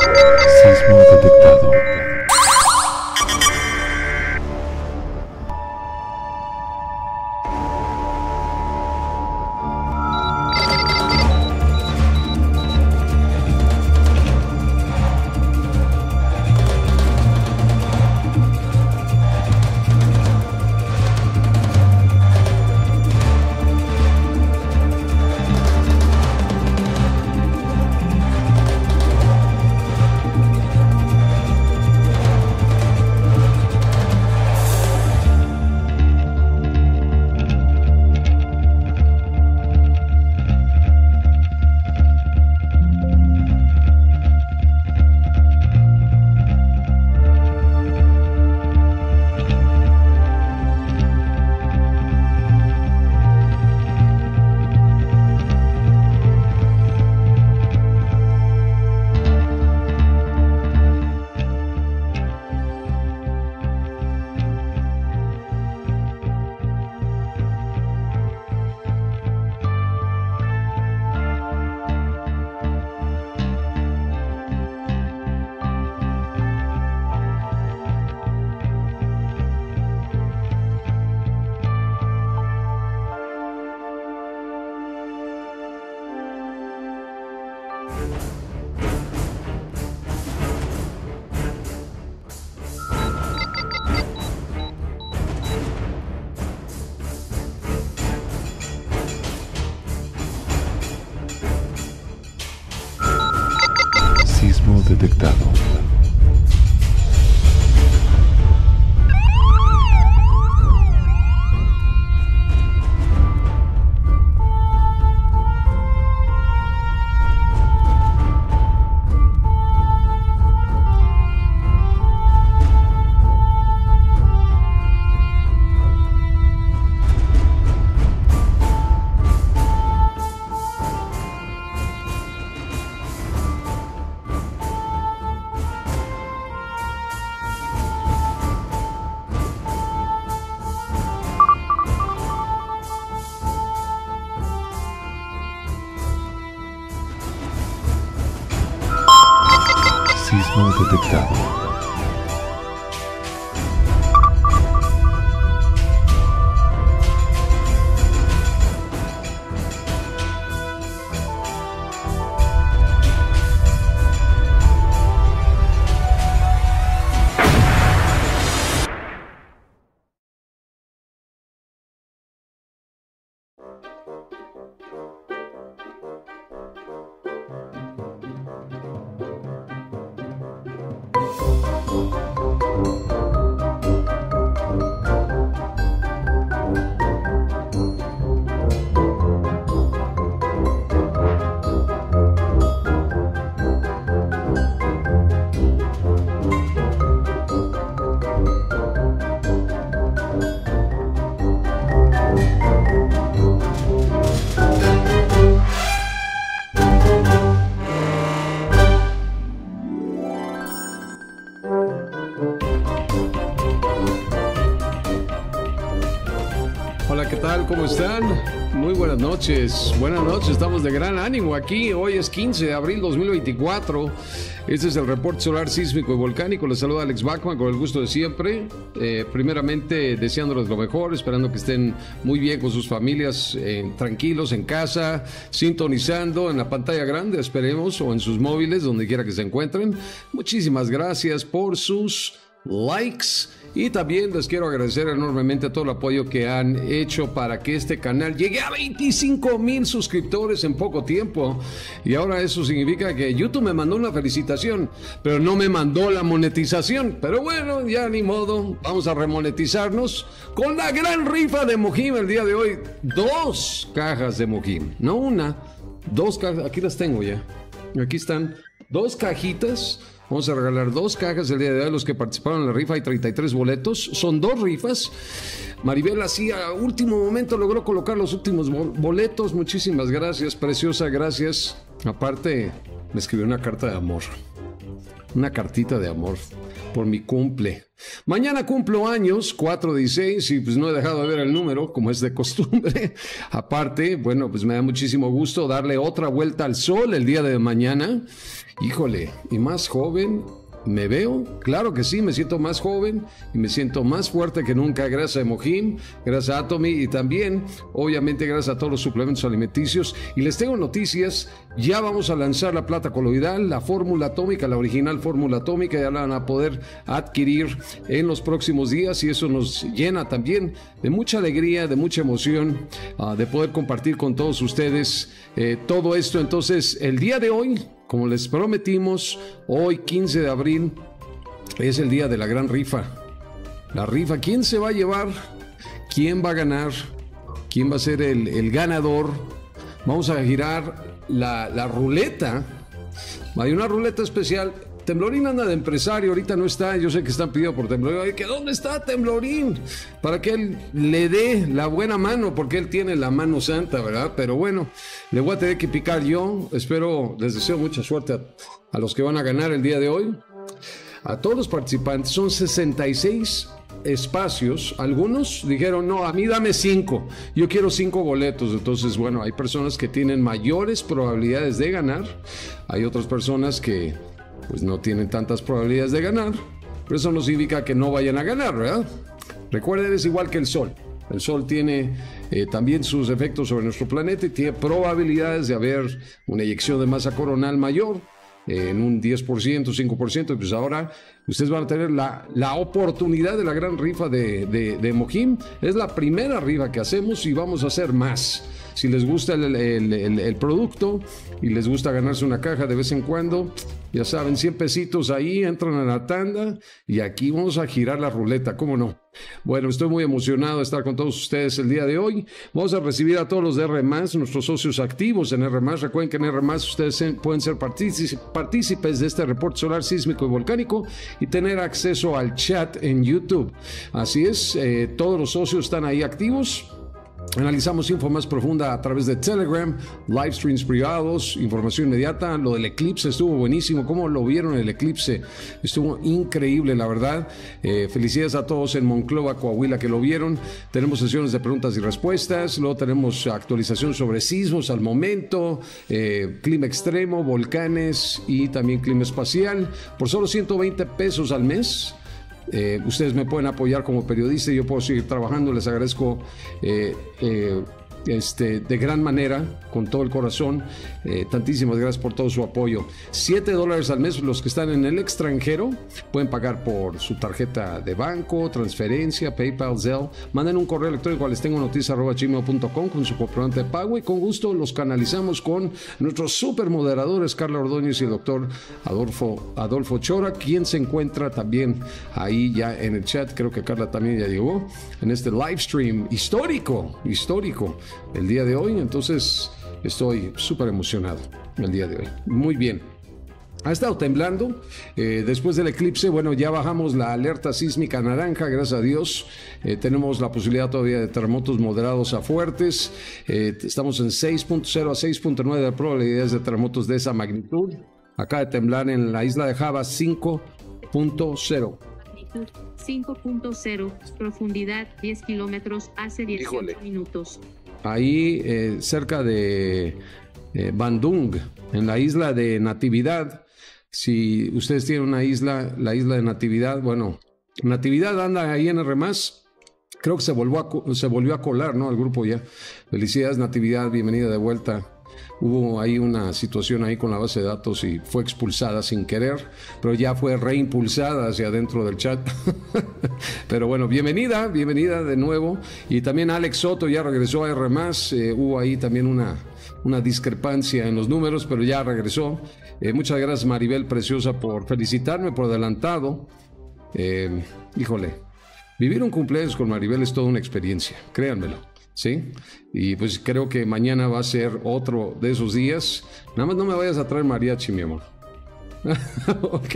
Sismo detectado. Detectado. Sismo detectado. ¿Cómo están? Muy buenas noches. Buenas noches, estamos de gran ánimo aquí. Hoy es 15 de abril 2024. Este es el reporte solar sísmico y volcánico. Les saluda Alex Backman con el gusto de siempre. Primeramente deseándoles lo mejor, esperando que estén muy bien con sus familias, tranquilos en casa, sintonizando en la pantalla grande, esperemos, o en sus móviles, donde quiera que se encuentren. Muchísimas gracias por sus likes. Y también les quiero agradecer enormemente todo el apoyo que han hecho para que este canal llegue a 25,000 suscriptores en poco tiempo. Y ahora eso significa que YouTube me mandó una felicitación, pero no me mandó la monetización. Pero bueno, ya ni modo, vamos a remonetizarnos con la gran rifa de HemoHim el día de hoy. 2 cajas de HemoHim, no una, 2 cajas, aquí las tengo ya. Aquí están 2 cajitas. Vamos a regalar 2 cajas el día de hoy a los que participaron en la rifa. Hay 33 boletos. Son 2 rifas. Maribel así a último momento logró colocar los últimos boletos. Muchísimas gracias, preciosa, gracias. Aparte, me escribió una carta de amor. Una cartita de amor por mi cumple. Mañana cumplo años, 4/16, y pues no he dejado de ver el número, como es de costumbre. Aparte, bueno, pues me da muchísimo gusto darle otra vuelta al sol el día de mañana. Híjole, y más joven me veo. Claro que sí, me siento más joven y me siento más fuerte que nunca gracias a HemoHim, gracias a Atomy y también, obviamente, gracias a todos los suplementos alimenticios. Y les tengo noticias, ya vamos a lanzar la plata coloidal, la fórmula atómica, la original fórmula atómica, ya la van a poder adquirir en los próximos días y eso nos llena también de mucha alegría, de mucha emoción, de poder compartir con todos ustedes todo esto. Entonces, el día de hoy, como les prometimos, hoy 15 de abril es el día de la gran rifa. La rifa, ¿quién se va a llevar? ¿Quién va a ganar? ¿Quién va a ser el ganador? Vamos a girar la ruleta. Hay una ruleta especial. Temblorín anda de empresario, ahorita no está, yo sé que están pidiendo por Temblorín. Ay, ¿que dónde está Temblorín? Para que él le dé la buena mano, porque él tiene la mano santa, ¿verdad? Pero bueno, le voy a tener que picar yo. Espero, les deseo mucha suerte a los que van a ganar el día de hoy. A todos los participantes, son 66 espacios. Algunos dijeron, no, a mí dame 5, yo quiero 5 boletos. Entonces, bueno, hay personas que tienen mayores probabilidades de ganar. Hay otras personas que pues no tienen tantas probabilidades de ganar, pero eso no significa que no vayan a ganar, ¿verdad? Recuerden, es igual que el sol. El sol tiene también sus efectos sobre nuestro planeta y tiene probabilidades de haber una eyección de masa coronal mayor en un 10%, 5%. Pues ahora ustedes van a tener la oportunidad de la gran rifa de HemoHim. Es la primera rifa que hacemos y vamos a hacer más. Si les gusta el producto y les gusta ganarse una caja de vez en cuando, ya saben, 100 pesitos ahí, entran a la tanda y aquí vamos a girar la ruleta, ¿cómo no? Bueno, estoy muy emocionado de estar con todos ustedes el día de hoy. Vamos a recibir a todos los de R+, nuestros socios activos en R+. Recuerden que en R+, ustedes pueden ser partícipes de este reporte solar, sísmico y volcánico y tener acceso al chat en YouTube. Así es, todos los socios están ahí activos. Analizamos info más profunda a través de Telegram, live streams privados, información inmediata. Lo del eclipse estuvo buenísimo. ¿Cómo lo vieron el eclipse? Estuvo increíble, la verdad. Felicidades a todos en Monclova, Coahuila, que lo vieron. Tenemos sesiones de preguntas y respuestas. Luego tenemos actualización sobre sismos al momento, clima extremo, volcanes y también clima espacial. Por solo 120 pesos al mes, ustedes me pueden apoyar como periodista y yo puedo seguir trabajando. Les agradezco de gran manera, con todo el corazón. Tantísimas gracias por todo su apoyo. $7 al mes. Los que están en el extranjero pueden pagar por su tarjeta de banco, transferencia, PayPal, Zelle. Manden un correo electrónico a lestengonoticias@gmail.com con su comprobante de pago y con gusto los canalizamos con nuestros supermoderadores Carla Ordóñez y el doctor Adolfo Chora, quien se encuentra también ahí ya en el chat. Creo que Carla también ya llegó en este live stream histórico el día de hoy. Entonces estoy súper emocionado el día de hoy. Muy bien. Ha estado temblando después del eclipse. Bueno, ya bajamos la alerta sísmica naranja, gracias a Dios. Tenemos la posibilidad todavía de terremotos moderados a fuertes. Estamos en 6.0 a 6.9 de probabilidades de terremotos de esa magnitud. Acaba de temblar en la isla de Java 5.0. 5.0, profundidad 10 kilómetros hace 18 minutos. Ahí cerca de Bandung, en la isla de Natividad. Si ustedes tienen una isla, la isla de Natividad, bueno, Natividad anda ahí en R+. Creo que se volvió a colar, ¿no? Al grupo ya. Felicidades, Natividad, bienvenida de vuelta. Hubo ahí una situación ahí con la base de datos y fue expulsada sin querer, pero ya fue reimpulsada hacia adentro del chat. Pero bueno, bienvenida de nuevo. Y también Alex Soto ya regresó a R+. Hubo ahí también una discrepancia en los números, pero ya regresó. Muchas gracias, Maribel Preciosa, por felicitarme por adelantado. Híjole, vivir un cumpleaños con Maribel es toda una experiencia, créanmelo. ¿Sí? Y pues creo que mañana va a ser otro de esos días. Nada más no me vayas a traer mariachi, mi amor. Ok.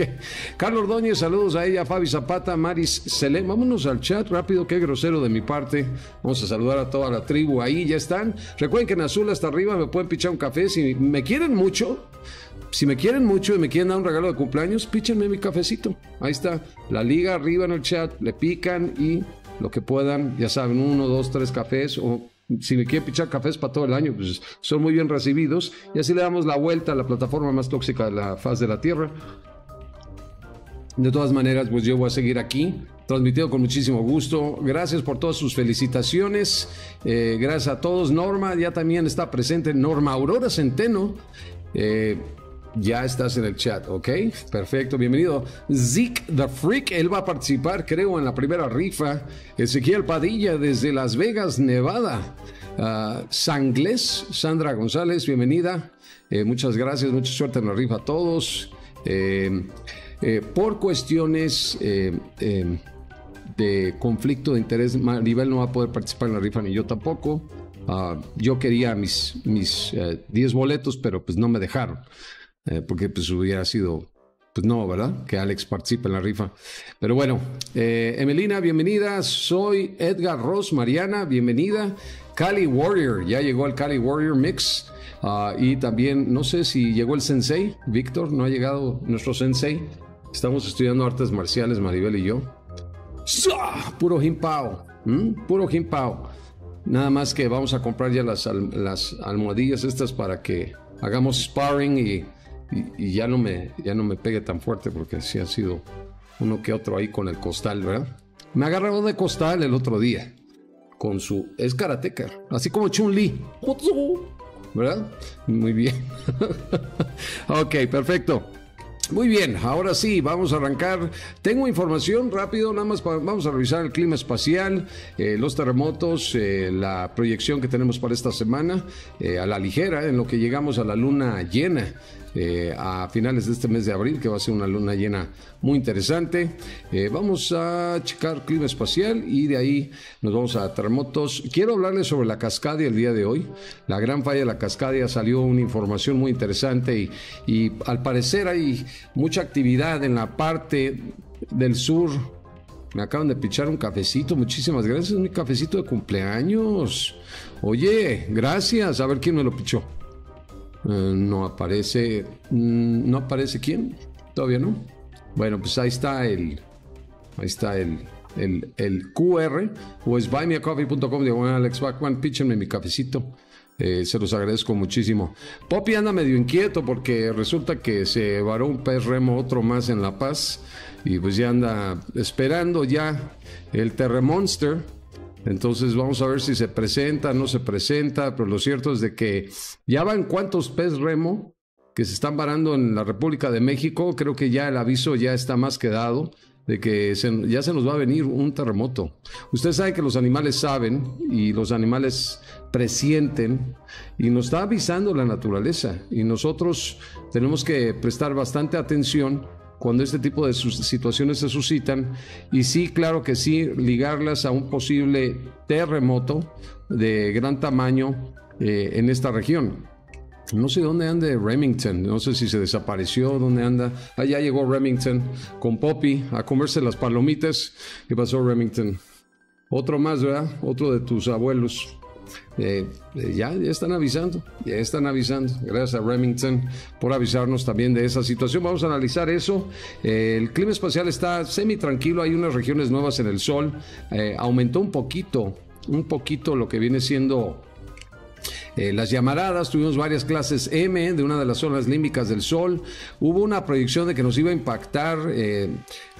Carlos Ordóñez, saludos a ella. Fabi Zapata, Maris Selén. Vámonos al chat rápido, qué grosero de mi parte. Vamos a saludar a toda la tribu. Ahí ya están. Recuerden que en azul hasta arriba me pueden pichar un café. Si me quieren mucho, Si me quieren mucho y me quieren dar un regalo de cumpleaños, píchenme mi cafecito. Ahí está, la liga arriba en el chat, le pican y lo que puedan, ya saben, 1, 2, 3 cafés, o si me quieren pichar cafés para todo el año, pues son muy bien recibidos. Y así le damos la vuelta a la plataforma más tóxica de la faz de la tierra. De todas maneras, pues yo voy a seguir aquí, transmitido con muchísimo gusto. Gracias por todas sus felicitaciones. Gracias a todos. Norma ya también está presente. Norma Aurora Centeno. Ya estás en el chat, ¿ok? Perfecto, bienvenido. Zeke the Freak, él va a participar, creo, en la primera rifa. Ezequiel Padilla desde Las Vegas, Nevada. Sanglés, Sandra González, bienvenida. Muchas gracias, mucha suerte en la rifa a todos. Por cuestiones de conflicto de interés, Maribel no va a poder participar en la rifa, ni yo tampoco. Yo quería mis 10 boletos, pero pues no me dejaron. Porque pues hubiera sido, pues no, ¿verdad? Que Alex participe en la rifa. Pero bueno, Emelina, bienvenida. Soy Edgar Ross, Mariana, bienvenida. Cali Warrior, ya llegó el Cali Warrior Mix. Y también, no sé si llegó el Sensei, Víctor, no ha llegado nuestro Sensei. Estamos estudiando artes marciales, Maribel y yo. ¡Sua! Puro jimpao, puro jimpao. Nada más que vamos a comprar ya las almohadillas estas para que hagamos sparring y ya no me pegue tan fuerte, porque sí ha sido uno que otro ahí con el costal, ¿verdad? Me agarró de costal el otro día con su... es karateca, así como Chun-Li, ¿verdad? Muy bien. Ok, perfecto. Muy bien, ahora sí, vamos a arrancar. Tengo información rápido, nada más vamos a revisar el clima espacial, los terremotos, la proyección que tenemos para esta semana, a la ligera, en lo que llegamos a la luna llena. A finales de este mes de abril, que va a ser una luna llena muy interesante. Vamos a checar clima espacial y de ahí nos vamos a terremotos. Quiero hablarles sobre la Cascadia el día de hoy. La gran falla de la Cascadia, salió una información muy interesante y al parecer hay mucha actividad en la parte del sur. Me acaban de pichar un cafecito, muchísimas gracias, mi cafecito de cumpleaños. Oye, gracias, a ver quién me lo pichó. No aparece, no aparece quién, todavía no. Bueno, pues ahí está el QR, o es buymeacoffee.com, digo, Alex Backman, píchenme mi cafecito. Se los agradezco muchísimo. Poppy anda medio inquieto porque resulta que se varó un pez remo, otro más en La Paz, y pues ya anda esperando ya el Terremonster. Entonces vamos a ver si se presenta, no se presenta, pero lo cierto es de que ya van cuántos pez remo que se están varando en la República de México. Creo que ya el aviso ya está más que dado de que ya se nos va a venir un terremoto. Ustedes saben que los animales saben y los animales presienten y nos está avisando la naturaleza, y nosotros tenemos que prestar bastante atención cuando este tipo de situaciones se suscitan, y sí, claro que sí, ligarlas a un posible terremoto de gran tamaño en esta región. No sé dónde anda Remington, no sé si se desapareció, dónde anda. Allá llegó Remington con Poppy a comerse las palomitas. ¿Qué pasó, Remington? Otro más, ¿verdad? Otro de tus abuelos. Ya están avisando, gracias a Remington por avisarnos también de esa situación. Vamos a analizar eso. El clima espacial está semi tranquilo, hay unas regiones nuevas en el sol. Aumentó un poquito lo que viene siendo las llamaradas. Tuvimos varias clases M de una de las zonas límbicas del sol. Hubo una proyección de que nos iba a impactar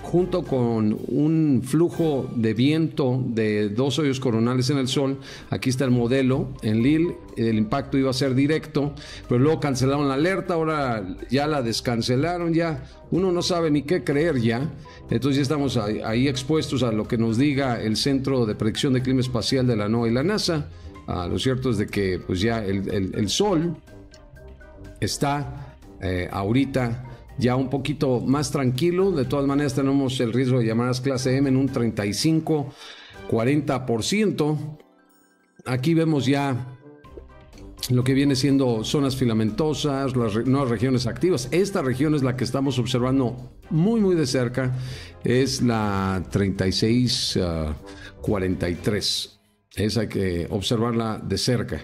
junto con un flujo de viento de dos hoyos coronales en el sol. Aquí está el modelo en Lille. El impacto iba a ser directo, pero luego cancelaron la alerta, ahora ya la descancelaron, ya uno no sabe ni qué creer ya. Entonces ya estamos ahí expuestos a lo que nos diga el Centro de Predicción de Clima Espacial de la NOAA y la NASA. Lo cierto es de que pues ya el sol está ahorita ya un poquito más tranquilo. De todas maneras tenemos el riesgo de llamadas clase M en un 35-40%. Aquí vemos ya lo que viene siendo zonas filamentosas, las nuevas regiones activas. Esta región es la que estamos observando muy muy de cerca, es la 36-43%. Esa hay que observarla de cerca.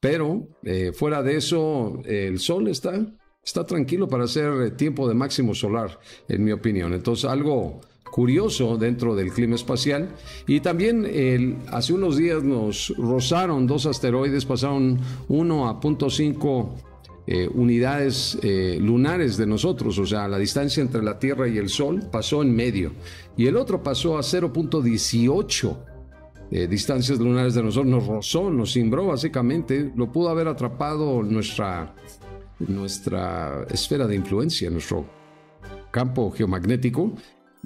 Pero fuera de eso, el sol está Está tranquilo para hacer tiempo de máximo solar, en mi opinión. Entonces, algo curioso dentro del clima espacial. Y también hace unos días nos rozaron dos asteroides, pasaron uno a 0.5 unidades lunares de nosotros, o sea, la distancia entre la Tierra y el Sol pasó en medio. Y el otro pasó a 0.18 distancias lunares de nosotros, nos rozó, nos cimbró básicamente, lo pudo haber atrapado nuestra esfera de influencia, nuestro campo geomagnético,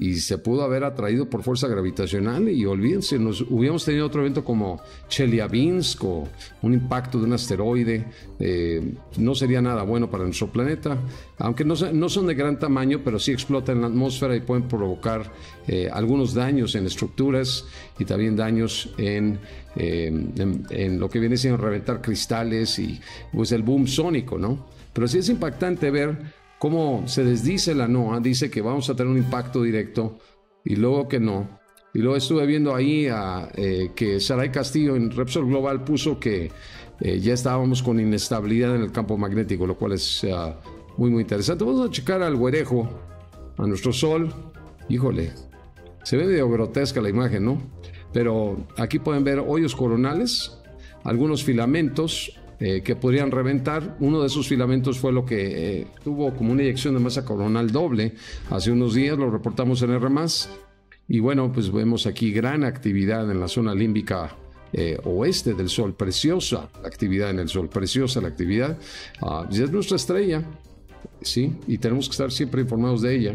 y se pudo haber atraído por fuerza gravitacional. Y olvídense, nos hubiéramos tenido otro evento como Chelyabinsk o un impacto de un asteroide. No sería nada bueno para nuestro planeta, aunque no son de gran tamaño, pero sí explotan en la atmósfera y pueden provocar algunos daños en estructuras y también daños en lo que viene siendo reventar cristales y pues el boom sónico, ¿no? Pero sí es impactante ver cómo se desdice la NOAA, dice que vamos a tener un impacto directo y luego que no. Y luego estuve viendo ahí que Saray Castillo en Repsol Global puso que ya estábamos con inestabilidad en el campo magnético, lo cual es muy, muy interesante. Vamos a checar al güerejo, a nuestro sol. Híjole, se ve medio grotesca la imagen, ¿no? Pero aquí pueden ver hoyos coronales, algunos filamentos que podrían reventar. Uno de esos filamentos fue lo que tuvo como una eyección de masa coronal doble hace unos días, lo reportamos en R+. Y bueno, pues vemos aquí gran actividad en la zona límbica oeste del Sol, preciosa la actividad en el Sol, preciosa la actividad. Ya es nuestra estrella, ¿sí? Y tenemos que estar siempre informados de ella.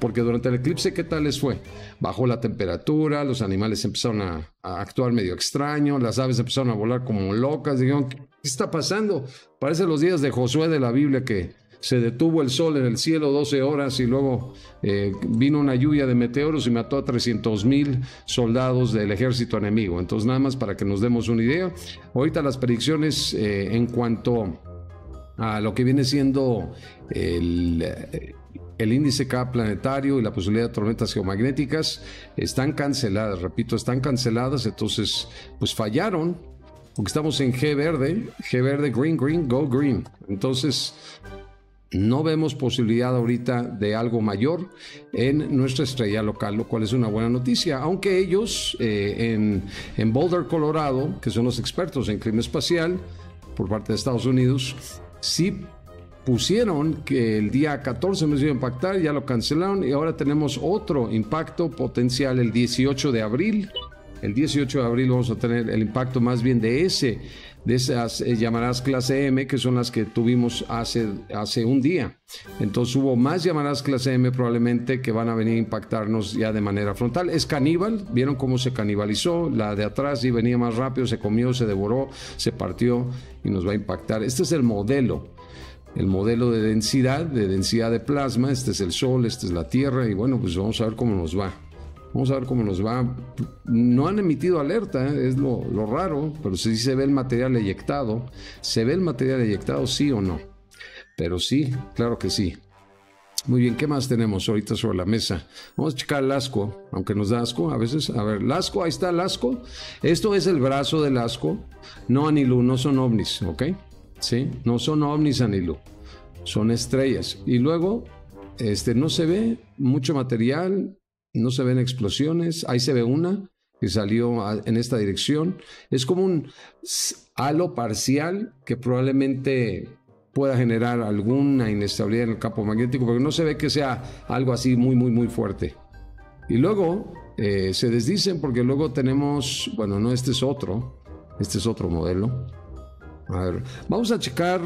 Porque durante el eclipse, ¿qué tal les fue? Bajó la temperatura, los animales empezaron a actuar medio extraño, las aves empezaron a volar como locas, dijeron, ¿qué está pasando? Parece los días de Josué de la Biblia, que se detuvo el sol en el cielo 12 horas y luego vino una lluvia de meteoros y mató a 300,000 soldados del ejército enemigo. Entonces, nada más para que nos demos una idea. Ahorita las predicciones en cuanto a lo que viene siendo el índice K planetario y la posibilidad de tormentas geomagnéticas están canceladas, repito, están canceladas. Entonces, pues fallaron, porque estamos en G verde, green, green, go green. Entonces, no vemos posibilidad ahorita de algo mayor en nuestra estrella local, lo cual es una buena noticia. Aunque ellos en Boulder, Colorado, que son los expertos en clima espacial por parte de Estados Unidos, sí pusieron que el día 14 nos iba a impactar, ya lo cancelaron, y ahora tenemos otro impacto potencial el 18 de abril. El 18 de abril vamos a tener el impacto más bien de esas llamaradas clase M, que son las que tuvimos hace un día. Entonces hubo más llamaradas clase M probablemente que van a venir a impactarnos ya de manera frontal. Es caníbal, vieron cómo se canibalizó, la de atrás y venía más rápido, se comió, se devoró, se partió y nos va a impactar. Este es el modelo de densidad de plasma. Este es el Sol, esta es la Tierra, y bueno, pues vamos a ver cómo nos va. Vamos a ver cómo nos va. No han emitido alerta, es lo raro, pero sí se ve el material eyectado. ¿Se ve el material eyectado, sí o no? Pero sí, claro que sí. Muy bien, ¿qué más tenemos ahorita sobre la mesa? Vamos a checar Lasco, aunque nos da asco a veces. A ver, Lasco, ahí está Lasco. Esto es el brazo de Lasco. No, Anilú, no son ovnis, ¿ok? Sí, no son ovnis, Anilú, son estrellas. Y luego, no se ve mucho material, no se ven explosiones. Ahí se ve una que salió en esta dirección. Es como un halo parcial que probablemente pueda generar alguna inestabilidad en el campo magnético, porque no se ve que sea algo así muy, muy, muy fuerte. Y luego se desdicen, porque luego tenemos, bueno, no, este es otro modelo. A ver, vamos a checar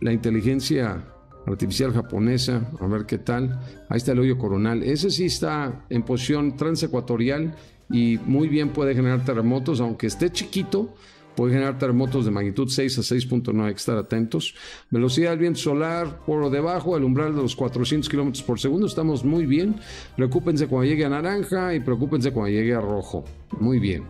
la inteligencia artificial japonesa, a ver qué tal. Ahí está el hoyo coronal. Ese sí está en posición transecuatorial y muy bien puede generar terremotos, aunque esté chiquito, puede generar terremotos de magnitud 6 a 6.9, hay que estar atentos. Velocidad del viento solar por debajo del umbral de los 400 kilómetros por segundo. Estamos muy bien. Preocúpense cuando llegue a naranja y preocúpense cuando llegue a rojo. Muy bien.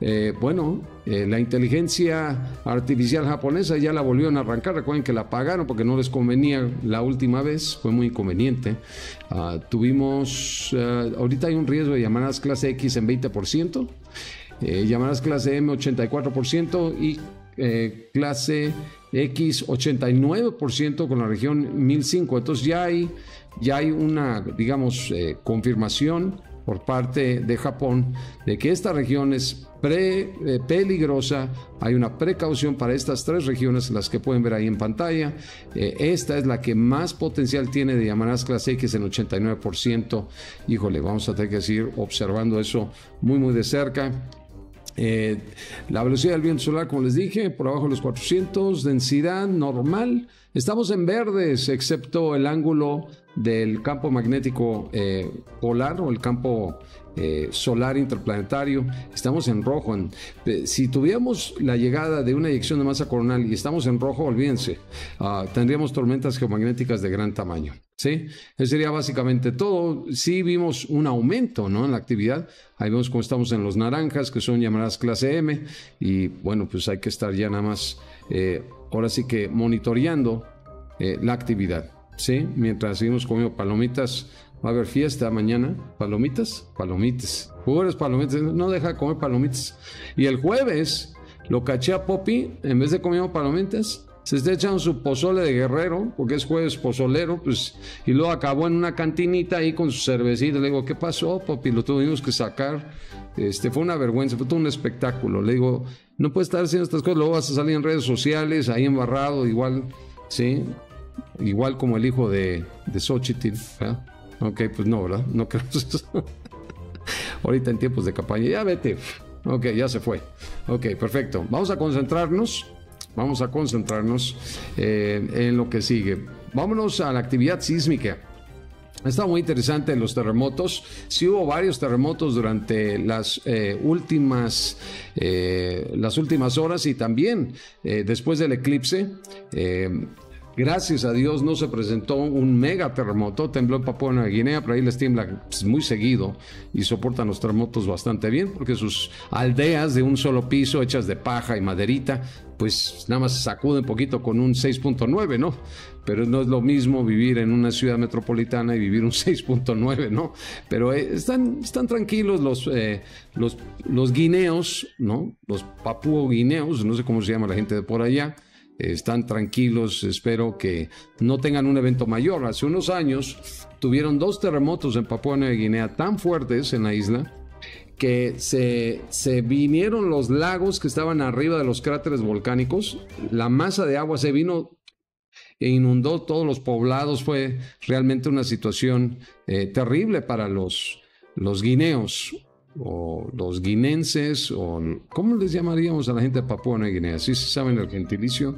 La inteligencia artificial japonesa ya la volvieron a arrancar. Recuerden que la apagaron porque no les convenía la última vez, fue muy inconveniente. Ahorita hay un riesgo de llamadas clase X en 20%, llamadas clase M 84% y clase X 89% con la región 1005. Entonces ya hay una, digamos, confirmación por parte de Japón de que esta región es peligrosa. Hay una precaución para estas tres regiones, las que pueden ver ahí en pantalla. Esta es la que más potencial tiene de llamadas clase X en 89%. Híjole, vamos a tener que seguir observando eso muy muy de cerca. La velocidad del viento solar, como les dije, por abajo de los 400, densidad normal. Estamos en verdes, excepto el ángulo del campo magnético polar o el campo solar interplanetario. Estamos en rojo. Si tuviéramos la llegada de una eyección de masa coronal y estamos en rojo, olvídense, tendríamos tormentas geomagnéticas de gran tamaño. ¿Sí? Eso sería básicamente todo. Sí vimos un aumento, ¿no?, en la actividad. Ahí vemos cómo estamos en los naranjas, que son llamadas clase M. Y bueno, pues hay que estar ya nada más, ahora sí que monitoreando la actividad. ¿Sí? Mientras seguimos comiendo palomitas, va a haber fiesta mañana. ¿Palomitas? Palomitas. Jugadores palomitas. No deja de comer palomitas. Y el jueves lo caché a Poppy, en vez de comiendo palomitas, se está echando su pozole de guerrero, porque es jueves pozolero, pues, y luego acabó en una cantinita ahí con su cervecita. Le digo, ¿qué pasó, papi? Lo tuvimos que sacar. Fue una vergüenza, fue todo un espectáculo. Le digo, no puedes estar haciendo estas cosas, luego vas a salir en redes sociales, ahí embarrado, igual, ¿sí? Igual como el hijo de Xochitl, ¿verdad? Ok, pues no, ¿verdad? No creo eso. Ahorita en tiempos de campaña, ya vete. Ok, ya se fue. Ok, perfecto. Vamos a concentrarnos. Vamos a concentrarnos en lo que sigue. Vámonos a la actividad sísmica. Está muy interesante los terremotos. Sí hubo varios terremotos durante las últimas horas y también después del eclipse. Gracias a Dios no se presentó un mega terremoto. Tembló en Papua Nueva Guinea, pero ahí les tiembla muy seguido y soportan los terremotos bastante bien, porque sus aldeas de un solo piso, hechas de paja y maderita, pues nada más se sacude un poquito con un 6.9, ¿no? Pero no es lo mismo vivir en una ciudad metropolitana y vivir un 6.9, ¿no? Pero están tranquilos los guineos, ¿no? Los papuo-guineos, no sé cómo se llama la gente de por allá. Están tranquilos, espero que no tengan un evento mayor. Hace unos años tuvieron dos terremotos en Papua Nueva Guinea tan fuertes en la isla que se vinieron los lagos que estaban arriba de los cráteres volcánicos. La masa de agua se vino e inundó todos los poblados. Fue realmente una situación terrible para los guineos, o los guinenses, o ¿cómo les llamaríamos a la gente de Papua Nueva Guinea? ¿Sí se saben el gentilicio?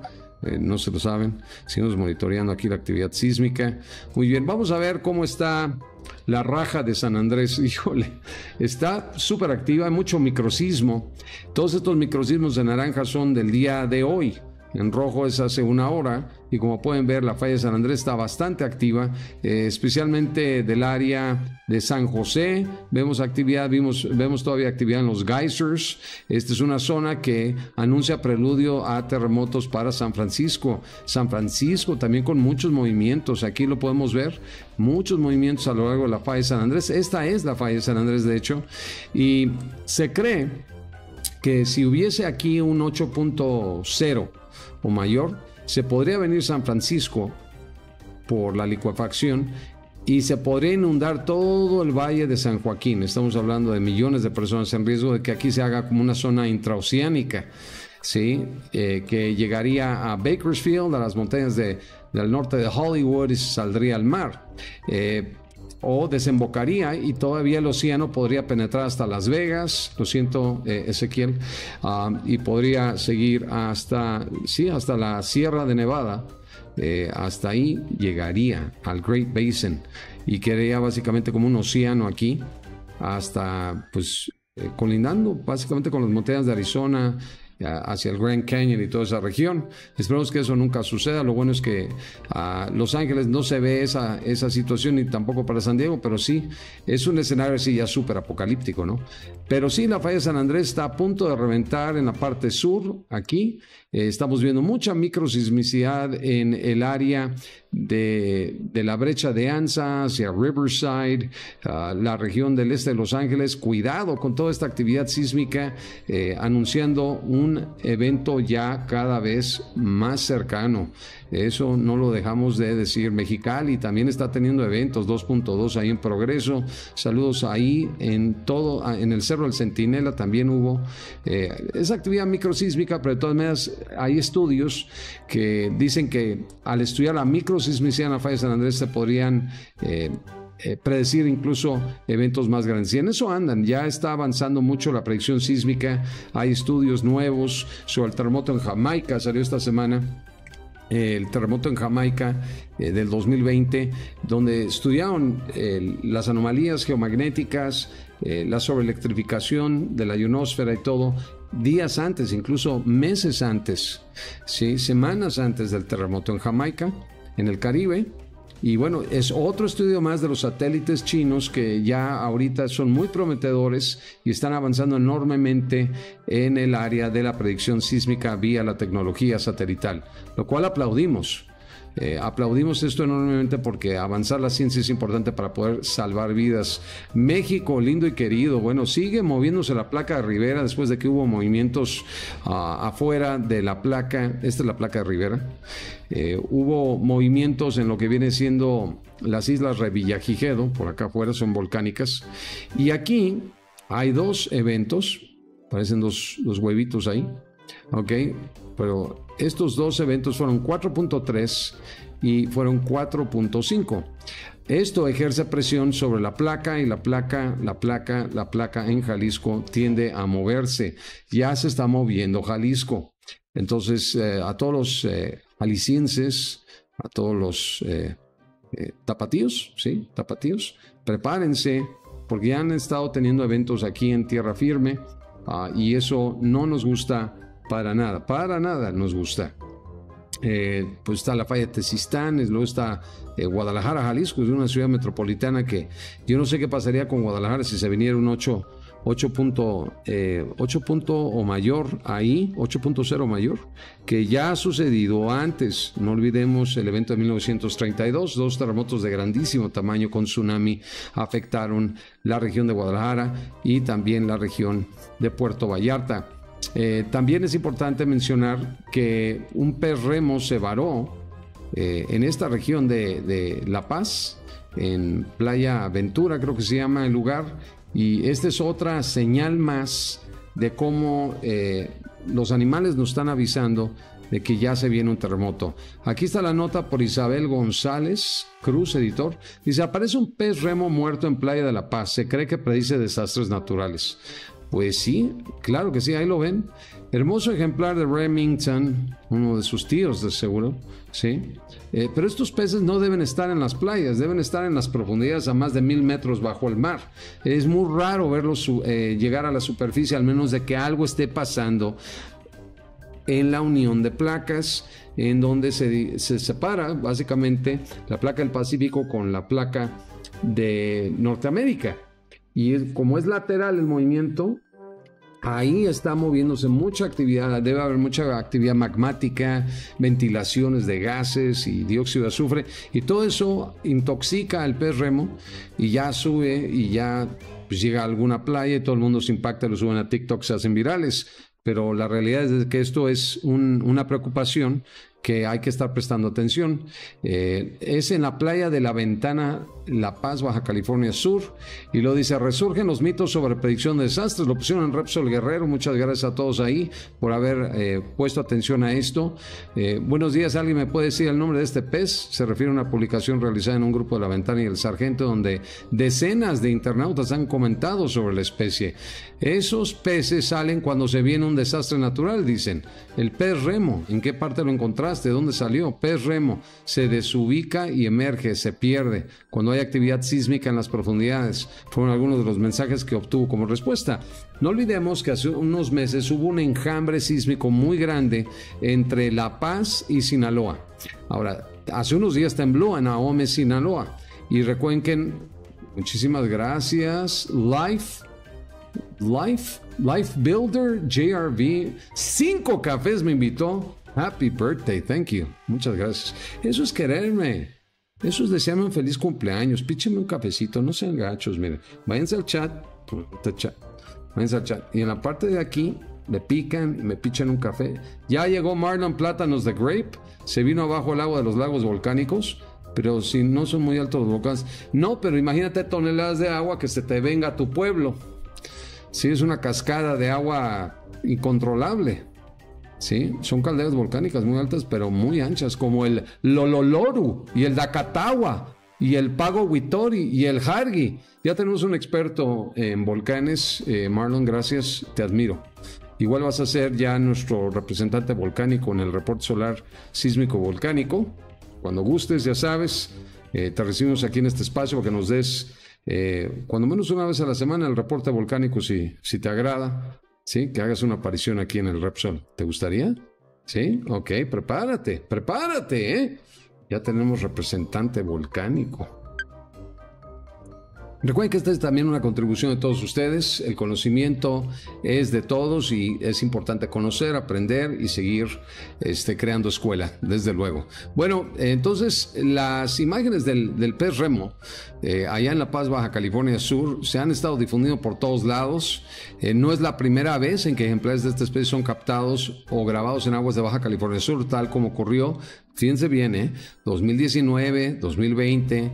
No se lo saben. Seguimos monitoreando aquí la actividad sísmica. Muy bien, vamos a ver cómo está la raja de San Andrés. Híjole, está súper activa, hay mucho microsismo. Todos estos microsismos de naranja son del día de hoy. En rojo es hace una hora, y como pueden ver, la falla de San Andrés está bastante activa, especialmente del área de San José. Vemos actividad, vemos todavía actividad en los geysers. Esta es una zona que anuncia preludio a terremotos para San Francisco. San Francisco también con muchos movimientos, aquí lo podemos ver, muchos movimientos a lo largo de la falla de San Andrés. Esta es la falla de San Andrés, de hecho, y se cree que si hubiese aquí un 8.0 o mayor, se podría venir San Francisco por la licuefacción y se podría inundar todo el valle de San Joaquín. Estamos hablando de millones de personas en riesgo de que aquí se haga como una zona intraoceánica, ¿sí? Que llegaría a Bakersfield, a las montañas del norte de Hollywood, y saldría al mar. O desembocaría y todavía el océano podría penetrar hasta Las Vegas, lo siento, Ezequiel, y podría seguir hasta la Sierra de Nevada. Hasta ahí llegaría al Great Basin y quedaría básicamente como un océano aquí, hasta pues colindando básicamente con las montañas de Arizona, hacia el Grand Canyon y toda esa región. Esperemos que eso nunca suceda. Lo bueno es que a Los Ángeles no se ve esa situación, ni tampoco para San Diego, pero sí es un escenario así ya súper apocalíptico, ¿no? Pero sí, la falla de San Andrés está a punto de reventar en la parte sur. Aquí estamos viendo mucha microsismicidad en el área de la brecha de Anza hacia Riverside, la región del este de Los Ángeles. Cuidado con toda esta actividad sísmica, anunciando un evento ya cada vez más cercano. Eso no lo dejamos de decir. Mexicali también está teniendo eventos, 2.2 ahí en Progreso. Saludos ahí en todo, en el Cerro del Centinela también hubo esa actividad microsísmica, pero de todas maneras hay estudios que dicen que al estudiar la microsismicidad en la falla de San Andrés se podrían predecir incluso eventos más grandes. Y en eso andan, ya está avanzando mucho la predicción sísmica, hay estudios nuevos sobre el terremoto en Jamaica, salió esta semana. El terremoto en Jamaica del 2020, donde estudiaron las anomalías geomagnéticas, la sobreelectrificación de la ionosfera y todo, días antes, incluso meses antes, ¿sí? Semanas antes del terremoto en Jamaica, en el Caribe. Y bueno, es otro estudio más de los satélites chinos que ya ahorita son muy prometedores y están avanzando enormemente en el área de la predicción sísmica vía la tecnología satelital, lo cual aplaudimos. Aplaudimos esto enormemente porque avanzar la ciencia es importante para poder salvar vidas. México, lindo y querido, bueno, sigue moviéndose la placa de Rivera después de que hubo movimientos afuera de la placa. Esta es la placa de Rivera. Hubo movimientos en lo que viene siendo las islas Revillagigedo, por acá afuera son volcánicas. Y aquí hay dos eventos, parecen dos huevitos ahí, ok, pero estos dos eventos fueron 4.3 y fueron 4.5. Esto ejerce presión sobre la placa y la placa en Jalisco tiende a moverse. Ya se está moviendo Jalisco. Entonces, a todos los jaliscienses, a todos los tapatíos, ¿sí? Tapatíos, prepárense porque ya han estado teniendo eventos aquí en tierra firme y eso no nos gusta. Para nada nos gusta. Pues está la falla de Tesistán, luego está Guadalajara, Jalisco, es una ciudad metropolitana que yo no sé qué pasaría con Guadalajara si se viniera un 8.0 o mayor ahí, 8.0 mayor, que ya ha sucedido antes. No olvidemos el evento de 1932, dos terremotos de grandísimo tamaño con tsunami afectaron la región de Guadalajara y también la región de Puerto Vallarta. También es importante mencionar que un pez remo se varó en esta región de La Paz, en Playa Ventura, creo que se llama el lugar, y esta es otra señal más de cómo los animales nos están avisando de que ya se viene un terremoto. Aquí está la nota por Isabel González Cruz, editor. Dice, aparece un pez remo muerto en Playa de La Paz, se cree que predice desastres naturales. Pues sí, claro que sí, ahí lo ven. Hermoso ejemplar de Remington, uno de sus tíos de seguro, ¿sí? Pero estos peces no deben estar en las playas, deben estar en las profundidades a más de 1000 metros bajo el mar. Es muy raro verlos llegar a la superficie, al menos de que algo esté pasando en la unión de placas, en donde se separa básicamente la placa del Pacífico con la placa de Norteamérica. Y como es lateral el movimiento, ahí está moviéndose mucha actividad, debe haber mucha actividad magmática, ventilaciones de gases y dióxido de azufre, y todo eso intoxica al pez remo y ya sube y ya pues, llega a alguna playa y todo el mundo se impacta, lo suben a TikTok, se hacen virales. Pero la realidad es que esto es una preocupación que hay que estar prestando atención. Es en la playa de La Ventana, La Paz, Baja California Sur. Y lo dice, resurgen los mitos sobre predicción de desastres. Lo pusieron en Repsol Guerrero. Muchas gracias a todos ahí por haber puesto atención a esto. Buenos días, ¿alguien me puede decir el nombre de este pez? Se refiere a una publicación realizada en un grupo de La Ventana y el Sargento, donde decenas de internautas han comentado sobre la especie. Esos peces salen cuando se viene un desastre natural, dicen. El pez remo, ¿en qué parte lo encontraron? ¿De dónde salió? Pez remo se desubica y emerge, se pierde cuando hay actividad sísmica en las profundidades. Fueron algunos de los mensajes que obtuvo como respuesta. No olvidemos que hace unos meses hubo un enjambre sísmico muy grande entre La Paz y Sinaloa. Ahora, hace unos días tembló en Ahome, Sinaloa. Y recuerden que, muchísimas gracias, Life Builder JRV, 5 cafés me invitó. Happy birthday, thank you. Muchas gracias. Eso es quererme. Eso es desearme un feliz cumpleaños. Píchenme un cafecito, no sean gachos, miren. Váyanse al chat. Váyanse al chat. Y en la parte de aquí, le pican, me pichan un café. Ya llegó Marlon Plátanos de Grape. Se vino abajo el agua de los lagos volcánicos. Pero si no son muy altos los volcanes. No, pero imagínate toneladas de agua que se te venga a tu pueblo. Sí, es una cascada de agua incontrolable. Sí, son calderas volcánicas muy altas, pero muy anchas, como el Lololoru y el Dakatawa y el Pago Huitori y el Hargi. Ya tenemos un experto en volcanes. Marlon, gracias, te admiro. Igual vas a ser ya nuestro representante volcánico en el reporte solar sísmico volcánico. Cuando gustes, ya sabes, te recibimos aquí en este espacio para que nos des, cuando menos una vez a la semana, el reporte volcánico, si te agrada, ¿sí? Que hagas una aparición aquí en el Repsol. ¿Te gustaría? ¿Sí? Ok, prepárate, prepárate, ¿eh? Ya tenemos representante volcánico. Recuerden que esta es también una contribución de todos ustedes. El conocimiento es de todos y es importante conocer, aprender y seguir creando escuela, desde luego. Bueno, entonces las imágenes del pez remo allá en La Paz, Baja California Sur, se han estado difundiendo por todos lados. No es la primera vez en que ejemplares de esta especie son captados o grabados en aguas de Baja California Sur, tal como ocurrió, fíjense bien, 2019, 2020...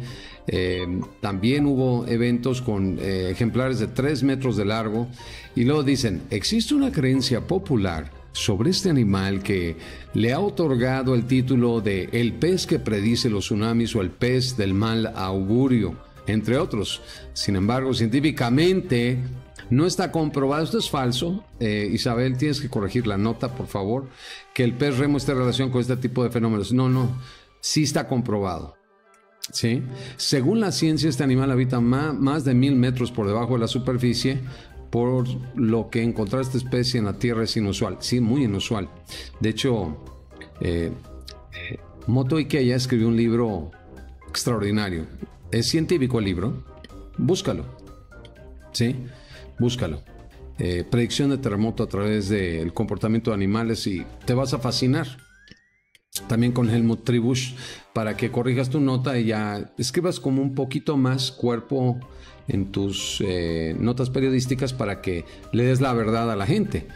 también hubo eventos con ejemplares de 3 metros de largo. Y luego dicen, existe una creencia popular sobre este animal que le ha otorgado el título de el pez que predice los tsunamis o el pez del mal augurio, entre otros. Sin embargo, científicamente no está comprobado, esto es falso. Isabel, tienes que corregir la nota, por favor, que el pez remo esté en relación con este tipo de fenómenos. No, sí está comprobado. Sí. Según la ciencia, este animal habita más de 1000 metros por debajo de la superficie, por lo que encontrar esta especie en la Tierra es inusual. Sí, muy inusual. De hecho, Moto Ikeya escribió un libro extraordinario. Es científico el libro. Búscalo. Sí, búscalo. Predicción de terremoto a través del comportamiento de animales y te vas a fascinar. También con Helmut Tribusch, para que corrijas tu nota y ya escribas como un poquito más cuerpo en tus notas periodísticas para que le des la verdad a la gente.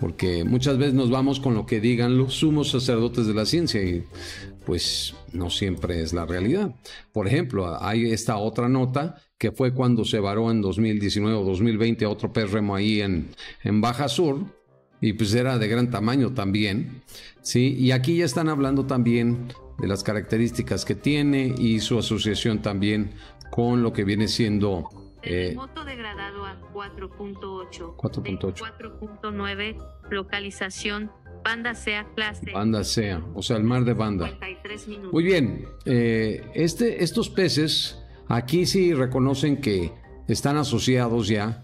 Porque muchas veces nos vamos con lo que digan los sumos sacerdotes de la ciencia y pues no siempre es la realidad. Por ejemplo, hay esta otra nota que fue cuando se varó en 2019 o 2020 otro pez remo ahí en Baja Sur. Y pues era de gran tamaño también, ¿sí? Y aquí ya están hablando también de las características que tiene y su asociación también con lo que viene siendo... Terremoto degradado a 4.8. 4.9, localización, Banda sea clase. Banda sea, o sea, el mar de Banda. 53 minutos. Muy bien, estos peces aquí sí reconocen que están asociados ya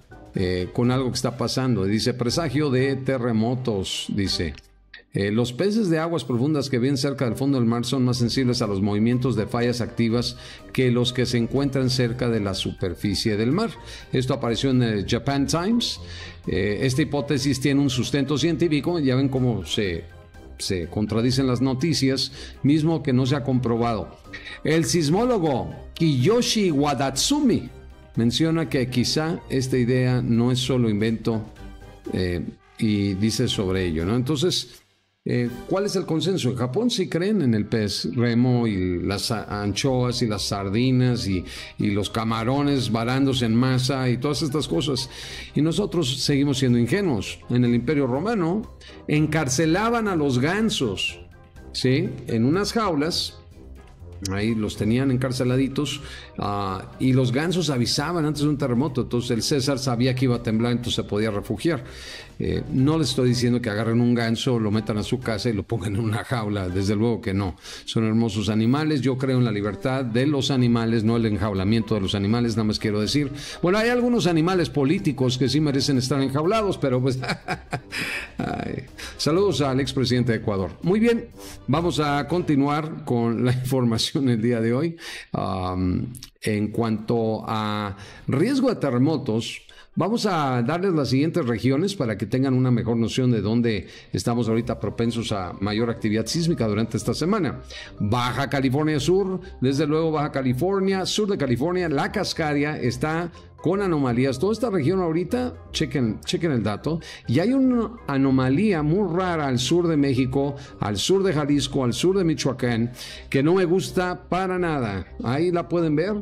con algo que está pasando. Dice, presagio de terremotos. Dice, los peces de aguas profundas que viven cerca del fondo del mar son más sensibles a los movimientos de fallas activas que los que se encuentran cerca de la superficie del mar. Esto apareció en el Japan Times. Esta hipótesis tiene un sustento científico. Ya ven cómo se contradicen las noticias, mismo que no se ha comprobado. El sismólogo Kiyoshi Wadatsumi menciona que quizá esta idea no es solo invento y dice sobre ello, ¿no? Entonces, ¿cuál es el consenso? En Japón sí creen en el pez remo y las anchoas y las sardinas y los camarones varándose en masa y todas estas cosas. Y nosotros seguimos siendo ingenuos. En el Imperio Romano encarcelaban a los gansos, ¿sí? En unas jaulas. Ahí los tenían encarceladitos y los gansos avisaban antes de un terremoto. Entonces el César sabía que iba a temblar, entonces se podía refugiar. No les estoy diciendo que agarren un ganso, lo metan a su casa y lo pongan en una jaula. Desde luego que no. Son hermosos animales. Yo creo en la libertad de los animales, no el enjaulamiento de los animales, nada más quiero decir. Bueno, hay algunos animales políticos que sí merecen estar enjaulados, pero pues... Ay. Saludos al expresidente de Ecuador. Muy bien, vamos a continuar con la información el día de hoy. En cuanto a riesgo de terremotos, Vamos a darles las siguientes regiones para que tengan una mejor noción de dónde estamos ahorita propensos a mayor actividad sísmica durante esta semana. Baja California Sur, desde luego Baja California, sur de California, la Cascadia está con anomalías. Toda esta región ahorita, chequen el dato, y hay una anomalía muy rara al sur de México, al sur de Jalisco, al sur de Michoacán, que no me gusta para nada. Ahí la pueden ver.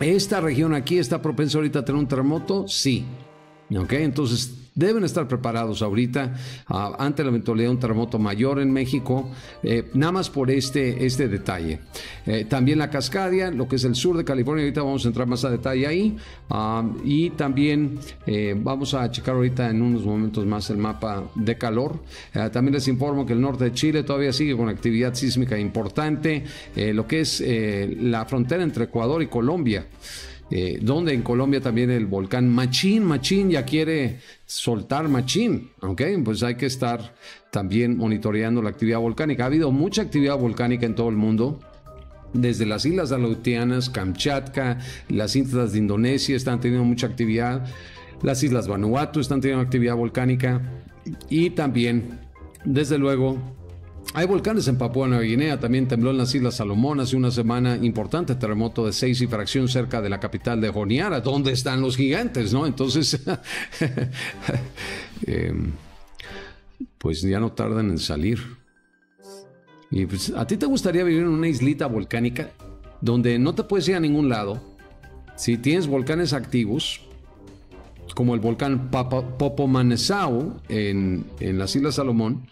Esta región aquí está propensa ahorita a tener un terremoto, sí. Ok, entonces deben estar preparados ahorita ante la eventualidad de un terremoto mayor en México, nada más por este detalle. También la Cascadia, lo que es el sur de California, ahorita vamos a entrar más a detalle ahí. Y también vamos a checar ahorita en unos momentos más el mapa de calor. También les informo que el norte de Chile todavía sigue con actividad sísmica importante, lo que es la frontera entre Ecuador y Colombia. Donde en Colombia también el volcán Machín ya quiere soltar Machín, ¿ok? Pues hay que estar también monitoreando la actividad volcánica. Ha habido mucha actividad volcánica en todo el mundo, desde las islas Aleutianas, Kamchatka, las islas de Indonesia están teniendo mucha actividad, las islas Vanuatu están teniendo actividad volcánica y también, desde luego, hay volcanes en Papua Nueva Guinea. También tembló en las Islas Salomón hace una semana, importante terremoto de 6 y fracción cerca de la capital de Honiara, donde están los gigantes, ¿no? Entonces, pues ya no tardan en salir. Y pues, ¿a ti te gustaría vivir en una islita volcánica donde no te puedes ir a ningún lado? Si tienes volcanes activos, como el volcán Popomanezao en las Islas Salomón,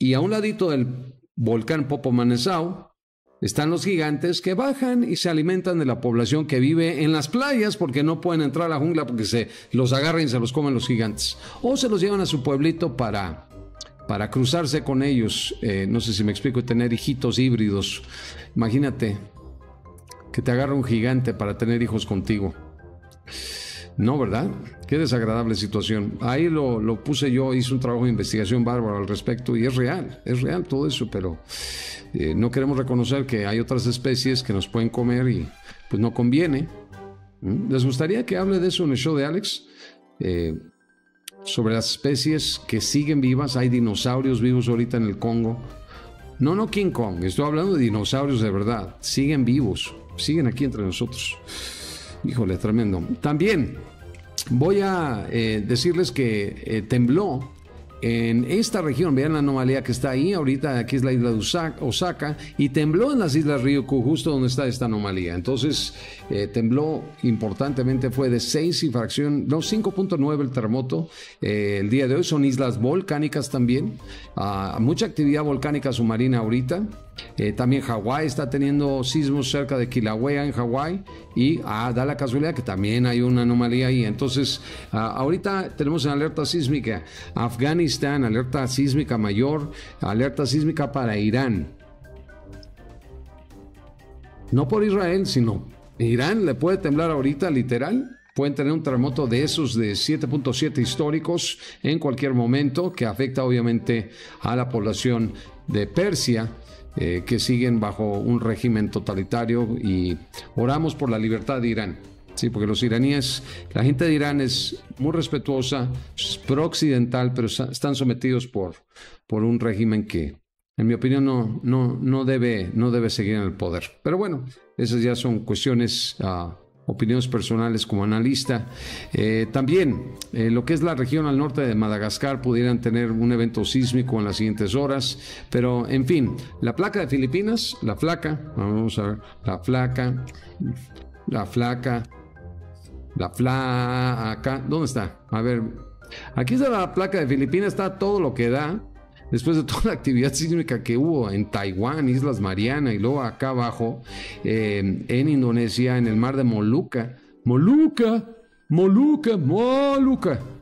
y a un ladito del volcán Popomanezao están los gigantes que bajan y se alimentan de la población que vive en las playas porque no pueden entrar a la jungla porque se los agarran y se los comen los gigantes. O se los llevan a su pueblito para cruzarse con ellos. No sé si me explico, tener hijitos híbridos. Imagínate que te agarra un gigante para tener hijos contigo. No, ¿verdad? Qué desagradable situación. Ahí lo puse yo, hice un trabajo de investigación bárbaro al respecto y es real todo eso, pero no queremos reconocer que hay otras especies que nos pueden comer y pues no conviene. ¿Les gustaría que hable de eso en el show de Alex? Sobre las especies que siguen vivas, hay dinosaurios vivos ahorita en el Congo. No King Kong, estoy hablando de dinosaurios de verdad, siguen vivos, siguen aquí entre nosotros. Híjole, tremendo. También voy a decirles que tembló en esta región. Vean la anomalía que está ahí. Ahorita aquí es la isla de Osaka. Y tembló en las islas Ryukyu, justo donde está esta anomalía. Entonces, tembló importantemente. Fue de 5.9 el terremoto. El día de hoy son islas volcánicas también. Mucha actividad volcánica submarina ahorita. También Hawái está teniendo sismos cerca de Kilauea en Hawái y da la casualidad que también hay una anomalía ahí. Entonces ahorita tenemos en alerta sísmica Afganistán, alerta sísmica mayor, alerta sísmica para Irán, no por Israel, sino Irán le puede temblar ahorita literal. Pueden tener un terremoto de esos de 7.7 históricos en cualquier momento, que afecta obviamente a la población de Persia, que siguen bajo un régimen totalitario, y oramos por la libertad de Irán. Sí, porque los iraníes, la gente de Irán es muy respetuosa, pro-occidental, pero están sometidos por un régimen que, en mi opinión, no debe seguir en el poder. Pero bueno, esas ya son cuestiones, opiniones personales como analista. También lo que es la región al norte de Madagascar pudieran tener un evento sísmico en las siguientes horas, pero en fin, la placa de Filipinas, la flaca, ¿dónde está? A ver, aquí está la placa de Filipinas, está todo lo que da, después de toda la actividad sísmica que hubo en Taiwán, Islas Mariana y luego acá abajo, en Indonesia, en el mar de Molucca,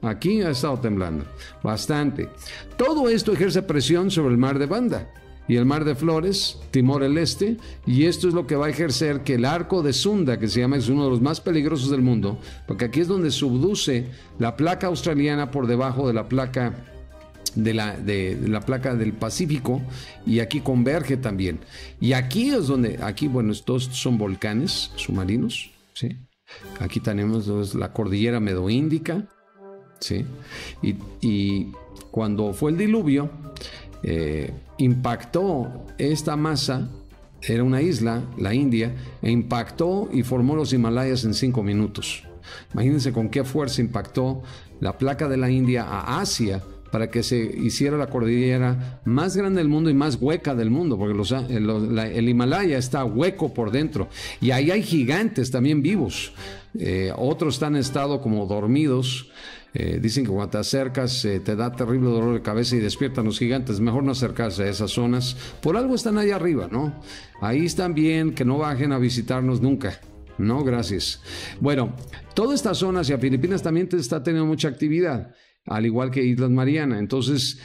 aquí ha estado temblando bastante. Todo esto ejerce presión sobre el mar de Banda y el mar de Flores, Timor del Este, y esto es lo que va a ejercer que el arco de Sunda, que se llama, es uno de los más peligrosos del mundo, porque aquí es donde subduce la placa australiana por debajo de la placa de la placa del Pacífico, y aquí converge también. Y aquí es donde, bueno, estos son volcanes submarinos, ¿sí? Aquí tenemos la cordillera medoíndica, ¿sí? Y cuando fue el diluvio, impactó esta masa, era una isla, la India, e impactó y formó los Himalayas en 5 minutos. Imagínense con qué fuerza impactó la placa de la India a Asia para que se hiciera la cordillera más grande del mundo y más hueca del mundo, porque el Himalaya está hueco por dentro, y ahí hay gigantes también vivos. Otros están en estado como dormidos. Dicen que cuando te acercas te da terrible dolor de cabeza y despiertan los gigantes. Mejor no acercarse a esas zonas. Por algo están allá arriba, ¿no? Ahí están bien, que no bajen a visitarnos nunca. No, gracias. Bueno, todas estas zonas, y a Filipinas también está teniendo mucha actividad, al igual que Islas Mariana. Entonces,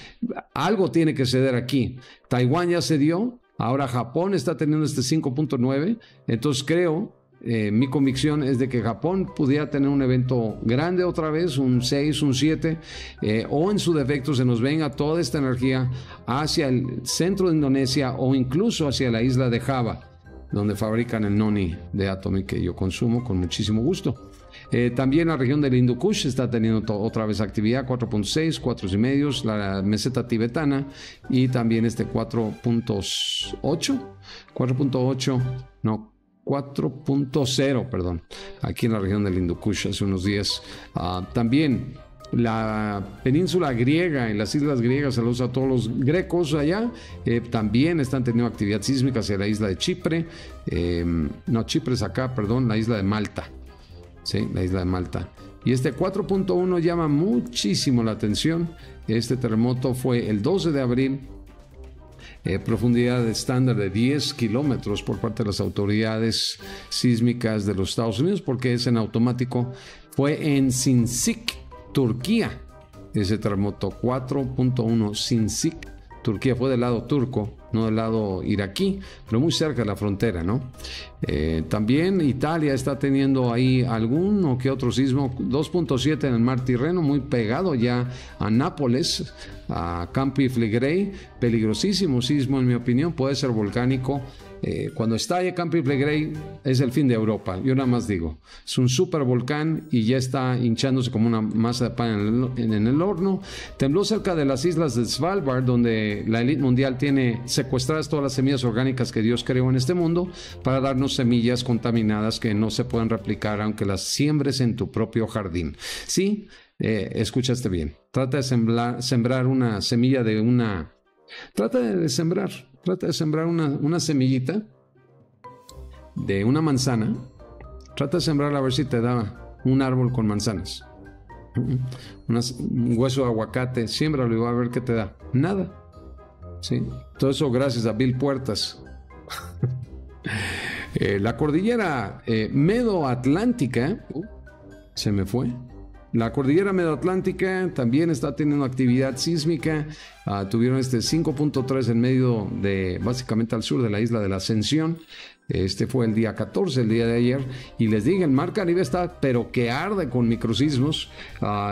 algo tiene que ceder aquí. Taiwán ya cedió, ahora Japón está teniendo este 5.9. Entonces creo... mi convicción es de que Japón pudiera tener un evento grande otra vez, un 6, un 7, o en su defecto se nos venga toda esta energía hacia el centro de Indonesia o incluso hacia la isla de Java, donde fabrican el noni de Atomy que yo consumo con muchísimo gusto. También la región del Hindu Kush está teniendo otra vez actividad, 4.6, 4.5, la meseta tibetana y también este 4.0, perdón, aquí en la región del Hindu Kush hace unos días. También la península griega, en las islas griegas, saludos a todos los grecos allá, también están teniendo actividad sísmica hacia la isla de Chipre, no, Chipre es acá, perdón, la isla de Malta, sí, la isla de Malta. Y este 4.1 llama muchísimo la atención. Este terremoto fue el 12 de abril. Profundidad estándar de 10 kilómetros por parte de las autoridades sísmicas de los Estados Unidos, porque es en automático. Fue en Sinzik, Turquía, ese terremoto 4.1. Sinzik, Turquía, fue del lado turco, no del lado iraquí, pero muy cerca de la frontera, ¿no? También Italia está teniendo ahí alguno que otro sismo, 2.7 en el mar Tirreno, muy pegado ya a Nápoles, a Campi Flegrei, peligrosísimo sismo en mi opinión, puede ser volcánico. Cuando estalle Campi Flegrei es el fin de Europa, yo nada más digo. Es un supervolcán y ya está hinchándose como una masa de pan en el horno. Tembló cerca de las islas de Svalbard, donde la élite mundial tiene secuestradas todas las semillas orgánicas que Dios creó en este mundo para darnos semillas contaminadas que no se pueden replicar aunque las siembres en tu propio jardín. Sí, escuchaste bien. Trata de sembrar una semilla de una... Trata de sembrar una semillita de una manzana. Trata de sembrarla a ver si te da un árbol con manzanas. Un hueso de aguacate, siémbralo y va a ver qué te da. Nada. ¿Sí? Todo eso gracias a Bill Puertas. La cordillera medoatlántica. Se me fue. La cordillera medoatlántica también está teniendo actividad sísmica. Tuvieron este 5.3 en medio de, básicamente al sur de la isla de la Ascensión. Este fue el día 14, el día de ayer. Y les dije, el mar Caribe está, pero que arde con microsismos.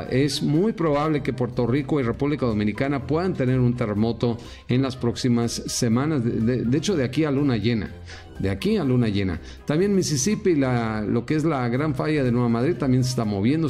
Es muy probable que Puerto Rico y República Dominicana puedan tener un terremoto en las próximas semanas. De hecho, de aquí a luna llena. De aquí a luna llena. También Mississippi, lo que es la Gran Falla de Nueva Madrid, también se está moviendo.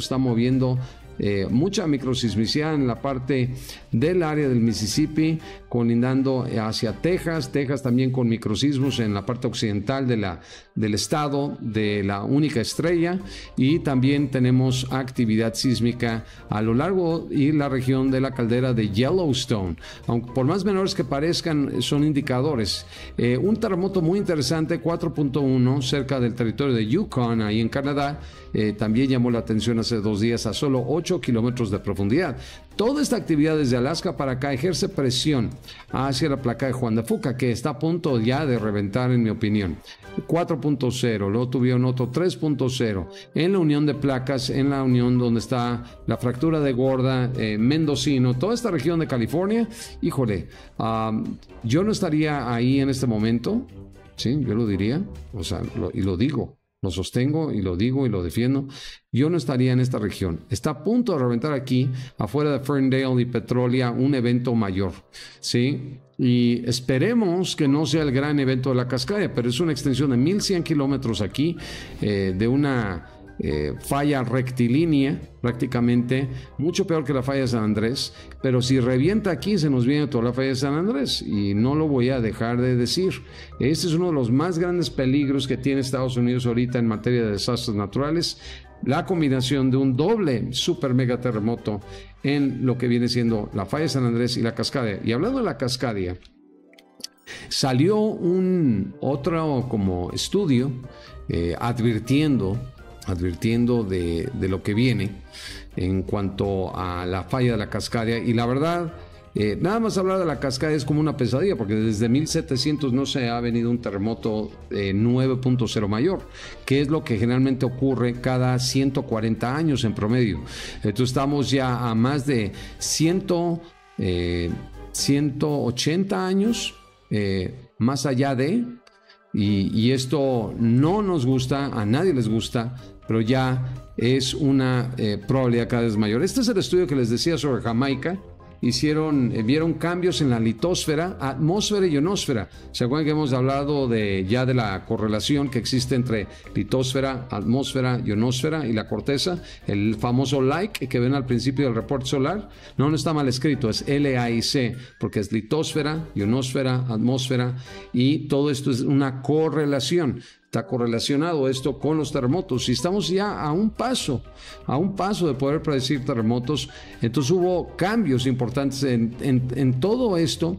Mucha microsismicidad en la parte del área del Mississippi, colindando hacia Texas. Texas también con microsismos en la parte occidental del estado de la única estrella. Y también tenemos actividad sísmica a lo largo y la región de la caldera de Yellowstone. Aunque por más menores que parezcan, son indicadores. Un terremoto muy interesante, 4.1, cerca del territorio de Yukon, ahí en Canadá. También llamó la atención hace 2 días a solo 8 kilómetros de profundidad. Toda esta actividad desde Alaska para acá ejerce presión hacia la placa de Juan de Fuca, que está a punto ya de reventar en mi opinión. 4.0, luego tuvieron otro 3.0 en la unión de placas, en la unión donde está la fractura de Gorda, Mendocino, toda esta región de California. Híjole, yo no estaría ahí en este momento, sí, yo lo diría, o sea, lo digo. Lo sostengo y lo digo y lo defiendo. Yo no estaría en esta región. Está a punto de reventar aquí, afuera de Ferndale y Petrolia, un evento mayor, ¿sí? Y esperemos que no sea el gran evento de la Cascadia, pero es una extensión de 1,100 kilómetros aquí, de una falla rectilínea, prácticamente mucho peor que la falla de San Andrés, pero si revienta aquí se nos viene toda la falla de San Andrés, y no lo voy a dejar de decir. Este es uno de los más grandes peligros que tiene Estados Unidos ahorita en materia de desastres naturales, la combinación de un doble super mega terremoto en lo que viene siendo la falla de San Andrés y la Cascadia. Y hablando de la Cascadia, salió un otro como estudio advirtiendo de lo que viene en cuanto a la falla de la Cascadia. Y la verdad, nada más hablar de la Cascadia es como una pesadilla, porque desde 1700 no se ha venido un terremoto 9.0 mayor, que es lo que generalmente ocurre cada 140 años en promedio. Entonces estamos ya a más de 180 años más allá de, y esto no nos gusta, a nadie les gusta, pero ya es una probabilidad cada vez mayor. Este es el estudio que les decía sobre Jamaica. Vieron cambios en la litosfera, atmósfera y ionosfera. ¿Se acuerdan que hemos hablado ya de la correlación que existe entre litosfera, atmósfera, ionosfera y la corteza? El famoso LIKE que ven al principio del reporte solar. No está mal escrito, es LIC, porque es litosfera, ionosfera, atmósfera, y todo esto es una correlación. Está correlacionado esto con los terremotos. Si estamos ya a un paso de poder predecir terremotos, entonces hubo cambios importantes en todo esto,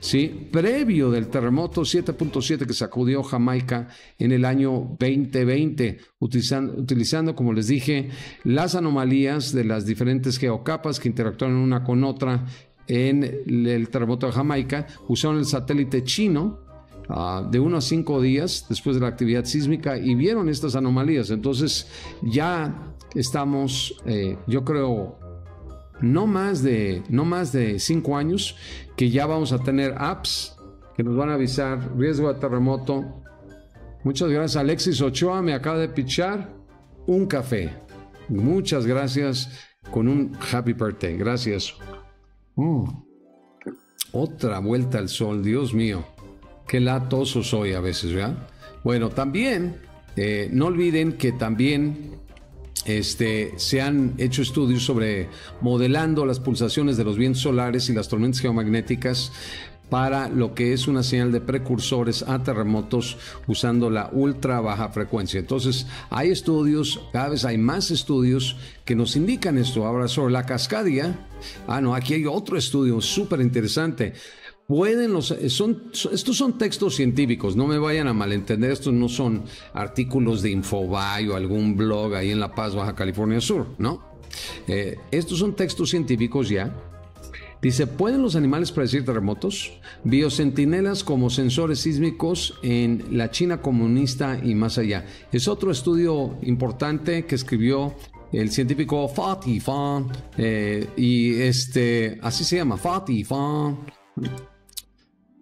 ¿sí? Previo del terremoto 7.7 que sacudió Jamaica en el año 2020, utilizando, como les dije, las anomalías de las diferentes geocapas que interactuaron una con otra en el terremoto de Jamaica. Usaron el satélite chino de 1 a 5 días después de la actividad sísmica y vieron estas anomalías. Entonces ya estamos, yo creo, no más de 5 años que ya vamos a tener apps que nos van a avisar riesgo de terremoto. Muchas gracias. Alexis Ochoa me acaba de pichar un café, muchas gracias, con un happy birthday, gracias. Otra vuelta al sol, Dios mío. Qué latoso soy a veces, ¿verdad? Bueno, también, no olviden que también se han hecho estudios sobre modelando las pulsaciones de los vientos solares y las tormentas geomagnéticas para lo que es una señal de precursores a terremotos usando la ultra baja frecuencia. Entonces, hay estudios, cada vez hay más estudios que nos indican esto. Ahora sobre la Cascadia, no, aquí hay otro estudio súper interesante. Estos son textos científicos, no me vayan a malentender, estos no son artículos de Infobay o algún blog ahí en La Paz, Baja California Sur, ¿no? Estos son textos científicos ya. Dice, ¿pueden los animales predecir terremotos? Biosentinelas como sensores sísmicos en la China comunista y más allá. Es otro estudio importante que escribió el científico Fatih Fan, así se llama, Fatih Fan.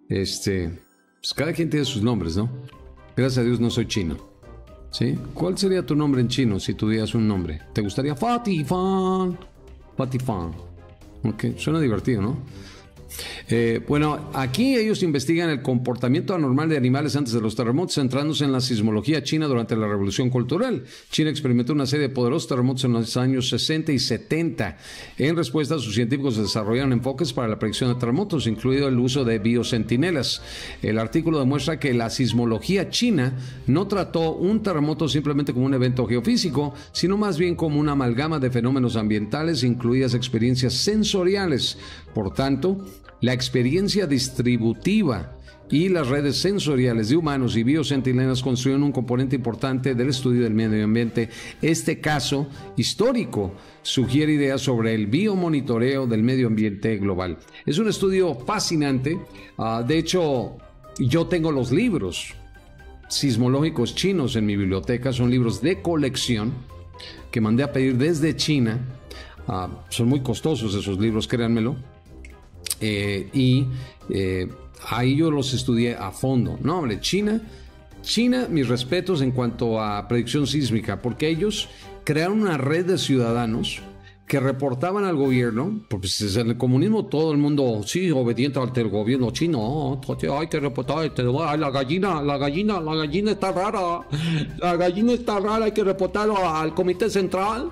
Pues cada quien tiene sus nombres, ¿no? Gracias a Dios no soy chino, ¿sí? ¿Cuál sería tu nombre en chino si tuvieras un nombre? ¿Te gustaría Fatifan? Fatifan. Ok, suena divertido, ¿no? Bueno, aquí ellos investigan el comportamiento anormal de animales antes de los terremotos, centrándose en la sismología china durante la Revolución Cultural. China experimentó una serie de poderosos terremotos en los años 60 y 70. En respuesta, sus científicos desarrollaron enfoques para la predicción de terremotos, incluido el uso de biosentinelas. El artículo demuestra que la sismología china no trató un terremoto simplemente como un evento geofísico, sino más bien como una amalgama de fenómenos ambientales, incluidas experiencias sensoriales. Por tanto, la experiencia distributiva y las redes sensoriales de humanos y biosentinelas construyen un componente importante del estudio del medio ambiente. Este caso histórico sugiere ideas sobre el biomonitoreo del medio ambiente global. Es un estudio fascinante. De hecho, yo tengo los libros sismológicos chinos en mi biblioteca. Son libros de colección que mandé a pedir desde China. Son muy costosos esos libros, créanmelo. Ahí yo los estudié a fondo. No, hombre, China, mis respetos en cuanto a predicción sísmica, porque ellos crearon una red de ciudadanos que reportaban al gobierno, porque en el comunismo todo el mundo, sí, obediente ante el gobierno chino, ay, te reportaba, ay, la gallina está rara, hay que reportarlo al comité central.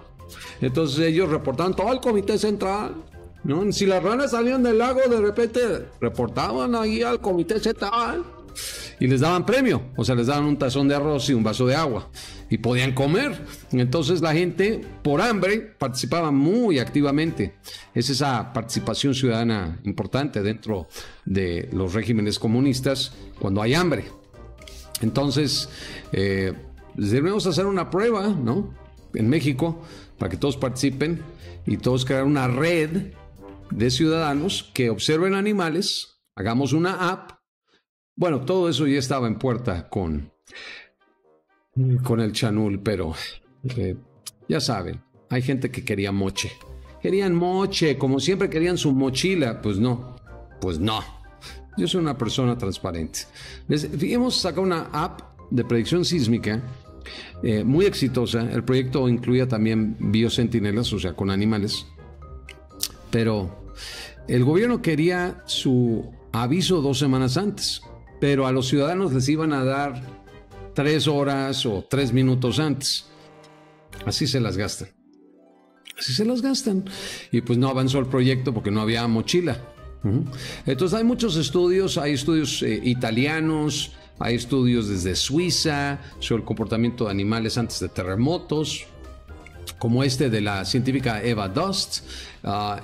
Entonces ellos reportaban todo al comité central, ¿no? Si las ranas salían del lago, de repente reportaban ahí al comité central y les daban premio, o sea, les daban un tazón de arroz y un vaso de agua y podían comer. Entonces la gente por hambre participaba muy activamente. Es esa participación ciudadana importante dentro de los regímenes comunistas cuando hay hambre. Entonces debemos hacer una prueba, ¿no?, en México, para que todos participen y todos crear una red de ciudadanos que observen animales, hagamos una app. Bueno, todo eso ya estaba en puerta con el Chanul, pero ya saben, hay gente que quería moche. Querían moche, como siempre querían su mochila. Pues no, pues no. Yo soy una persona transparente. Hemos sacado una app de predicción sísmica muy exitosa. El proyecto incluía también biocentinelas, o sea, con animales. Pero el gobierno quería su aviso 2 semanas antes, pero a los ciudadanos les iban a dar 3 horas o 3 minutos antes. Así se las gastan. Así se las gastan. Y pues no avanzó el proyecto porque no había mochila. Entonces hay muchos estudios, hay estudios italianos, hay estudios desde Suiza sobre el comportamiento de animales antes de terremotos, como este de la científica Eva Dust.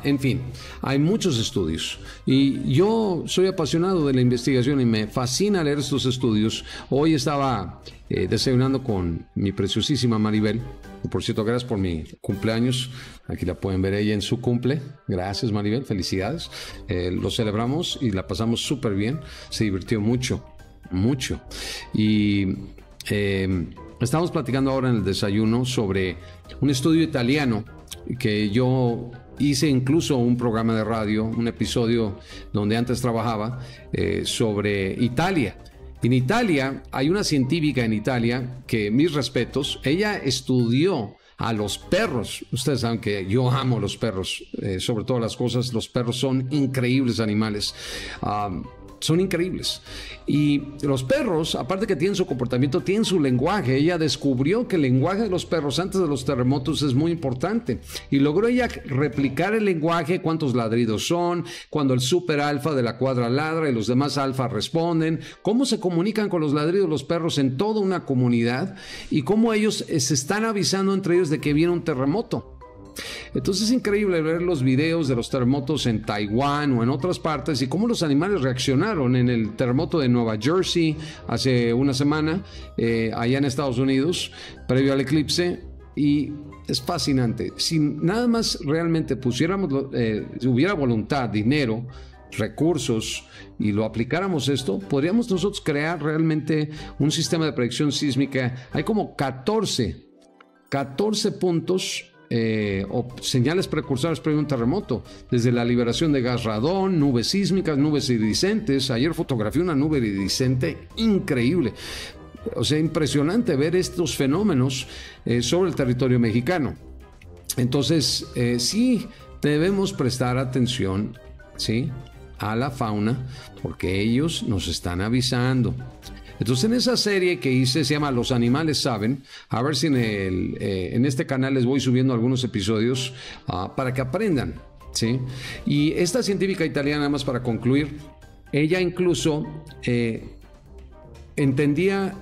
En fin, hay muchos estudios y yo soy apasionado de la investigación y me fascina leer estos estudios. Hoy estaba desayunando con mi preciosísima Maribel. Por cierto, gracias por mi cumpleaños. Aquí la pueden ver ella en su cumple. Gracias, Maribel, felicidades. Lo celebramos y la pasamos súper bien. Se divirtió mucho, mucho. Y estamos platicando ahora en el desayuno sobre un estudio italiano que yo hice, incluso un programa de radio, un episodio donde antes trabajaba sobre Italia. En Italia hay una científica en Italia que, mis respetos, ella estudió a los perros. Ustedes saben que yo amo los perros, sobre todas las cosas. Los perros son increíbles animales. Son increíbles. Y los perros, aparte que tienen su comportamiento, tienen su lenguaje. Ella descubrió que el lenguaje de los perros antes de los terremotos es muy importante. Y logró ella replicar el lenguaje, cuántos ladridos son, cuando el super alfa de la cuadra ladra y los demás alfa responden, cómo se comunican con los ladridos los perros en toda una comunidad y cómo ellos se están avisando entre ellos de que viene un terremoto. Entonces es increíble ver los videos de los terremotos en Taiwán o en otras partes y cómo los animales reaccionaron en el terremoto de Nueva Jersey hace una semana, allá en Estados Unidos, previo al eclipse. Y es fascinante. Si nada más realmente pusiéramos, si hubiera voluntad, dinero, recursos y lo aplicáramos esto, podríamos nosotros crear realmente un sistema de predicción sísmica. Hay como 14 puntos o señales precursores previo a un terremoto, desde la liberación de gas radón, nubes sísmicas, nubes iridiscentes. Ayer fotografié una nube iridiscente increíble. O sea, impresionante ver estos fenómenos sobre el territorio mexicano. Entonces, sí debemos prestar atención, ¿sí?, a la fauna, porque ellos nos están avisando. Entonces, en esa serie que hice, se llama Los Animales Saben. A ver si en este canal les voy subiendo algunos episodios para que aprendan, ¿sí? Y esta científica italiana, nada más para concluir, ella incluso entendía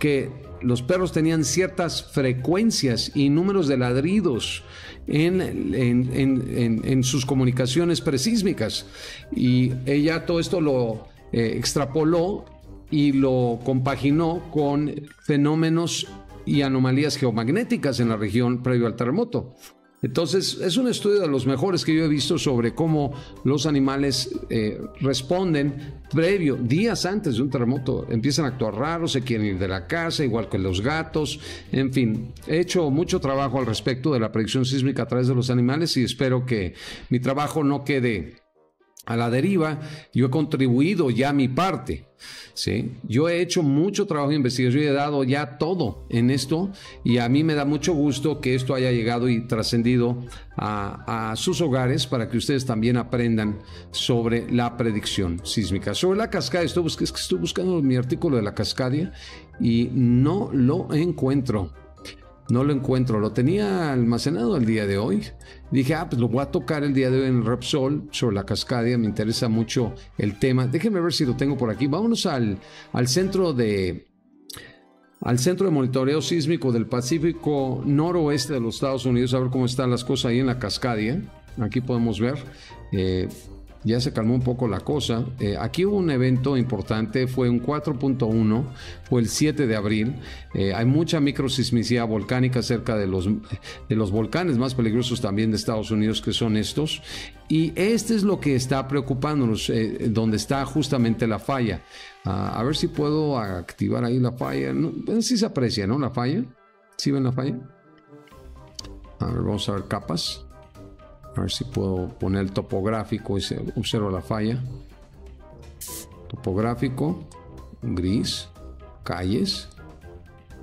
que los perros tenían ciertas frecuencias y números de ladridos en sus comunicaciones presísmicas. Y ella todo esto lo extrapoló y lo compaginó con fenómenos y anomalías geomagnéticas en la región previo al terremoto. Entonces, es un estudio de los mejores que yo he visto sobre cómo los animales responden previo, días antes de un terremoto. Empiezan a actuar raros, se quieren ir de la casa, igual que los gatos. En fin, he hecho mucho trabajo al respecto de la predicción sísmica a través de los animales y espero que mi trabajo no quede a la deriva, yo he contribuido ya a mi parte, ¿sí? Yo he hecho mucho trabajo de investigación y he dado ya todo en esto, y a mí me da mucho gusto que esto haya llegado y trascendido a sus hogares para que ustedes también aprendan sobre la predicción sísmica. Sobre la Cascadia, estoy buscando mi artículo de la Cascadia y no lo encuentro. No lo encuentro, lo tenía almacenado el día de hoy. Dije, ah, pues lo voy a tocar el día de hoy en Repsol sobre la Cascadia, me interesa mucho el tema. Déjenme ver si lo tengo por aquí. Vámonos al centro de monitoreo sísmico del Pacífico noroeste de los Estados Unidos, a ver cómo están las cosas ahí en la Cascadia. Aquí podemos ver, ya se calmó un poco la cosa. Aquí hubo un evento importante, fue un 4.1, fue el 7 de abril. Hay mucha microsismicidad volcánica cerca de los volcanes más peligrosos también de Estados Unidos, que son estos. Y este es lo que está preocupándonos, donde está justamente la falla. A ver si puedo activar ahí la falla. No, sí se aprecia, ¿no? La falla. ¿Sí ven la falla? A ver, vamos a ver capas. A ver si puedo poner el topográfico y observo la falla. Topográfico, gris, calles.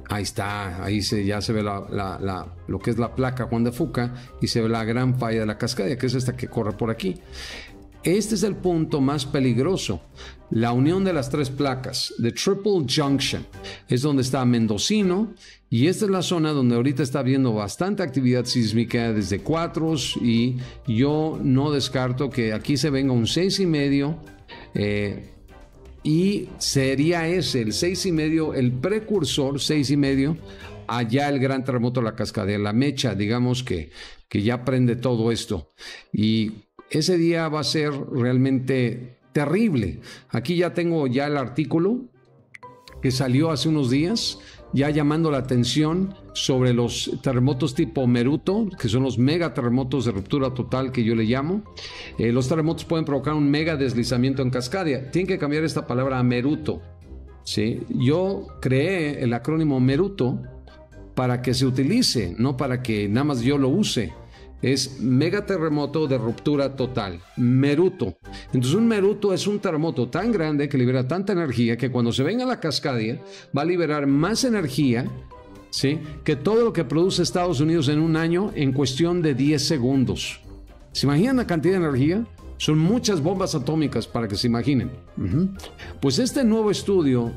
Ahí está, ahí ya se ve lo que es la placa Juan de Fuca y se ve la gran falla de la Cascadia, que es esta que corre por aquí. Este es el punto más peligroso. La unión de las tres placas, de Triple Junction, es donde está Mendocino, y esta es la zona donde ahorita está habiendo bastante actividad sísmica desde 4, y yo no descarto que aquí se venga un 6.5, y sería ese, el 6.5, el precursor 6.5, allá el gran terremoto de la Cascadia, la mecha, digamos que ya prende todo esto. Y ese día va a ser realmente terrible. Aquí ya tengo ya el artículo que salió hace unos días, ya llamando la atención sobre los terremotos tipo Meruto, que son los mega terremotos de ruptura total, que yo le llamo. Los terremotos pueden provocar un mega deslizamiento en Cascadia. Tienen que cambiar esta palabra a Meruto, ¿sí? Yo creé el acrónimo Meruto para que se utilice, no para que nada más yo lo use. Es megaterremoto de ruptura total, Meruto. Entonces un Meruto es un terremoto tan grande que libera tanta energía que cuando se venga la Cascadia va a liberar más energía, ¿sí?, que todo lo que produce Estados Unidos en un año en cuestión de 10 segundos. ¿Se imaginan la cantidad de energía? Son muchas bombas atómicas, para que se imaginen. Pues este nuevo estudio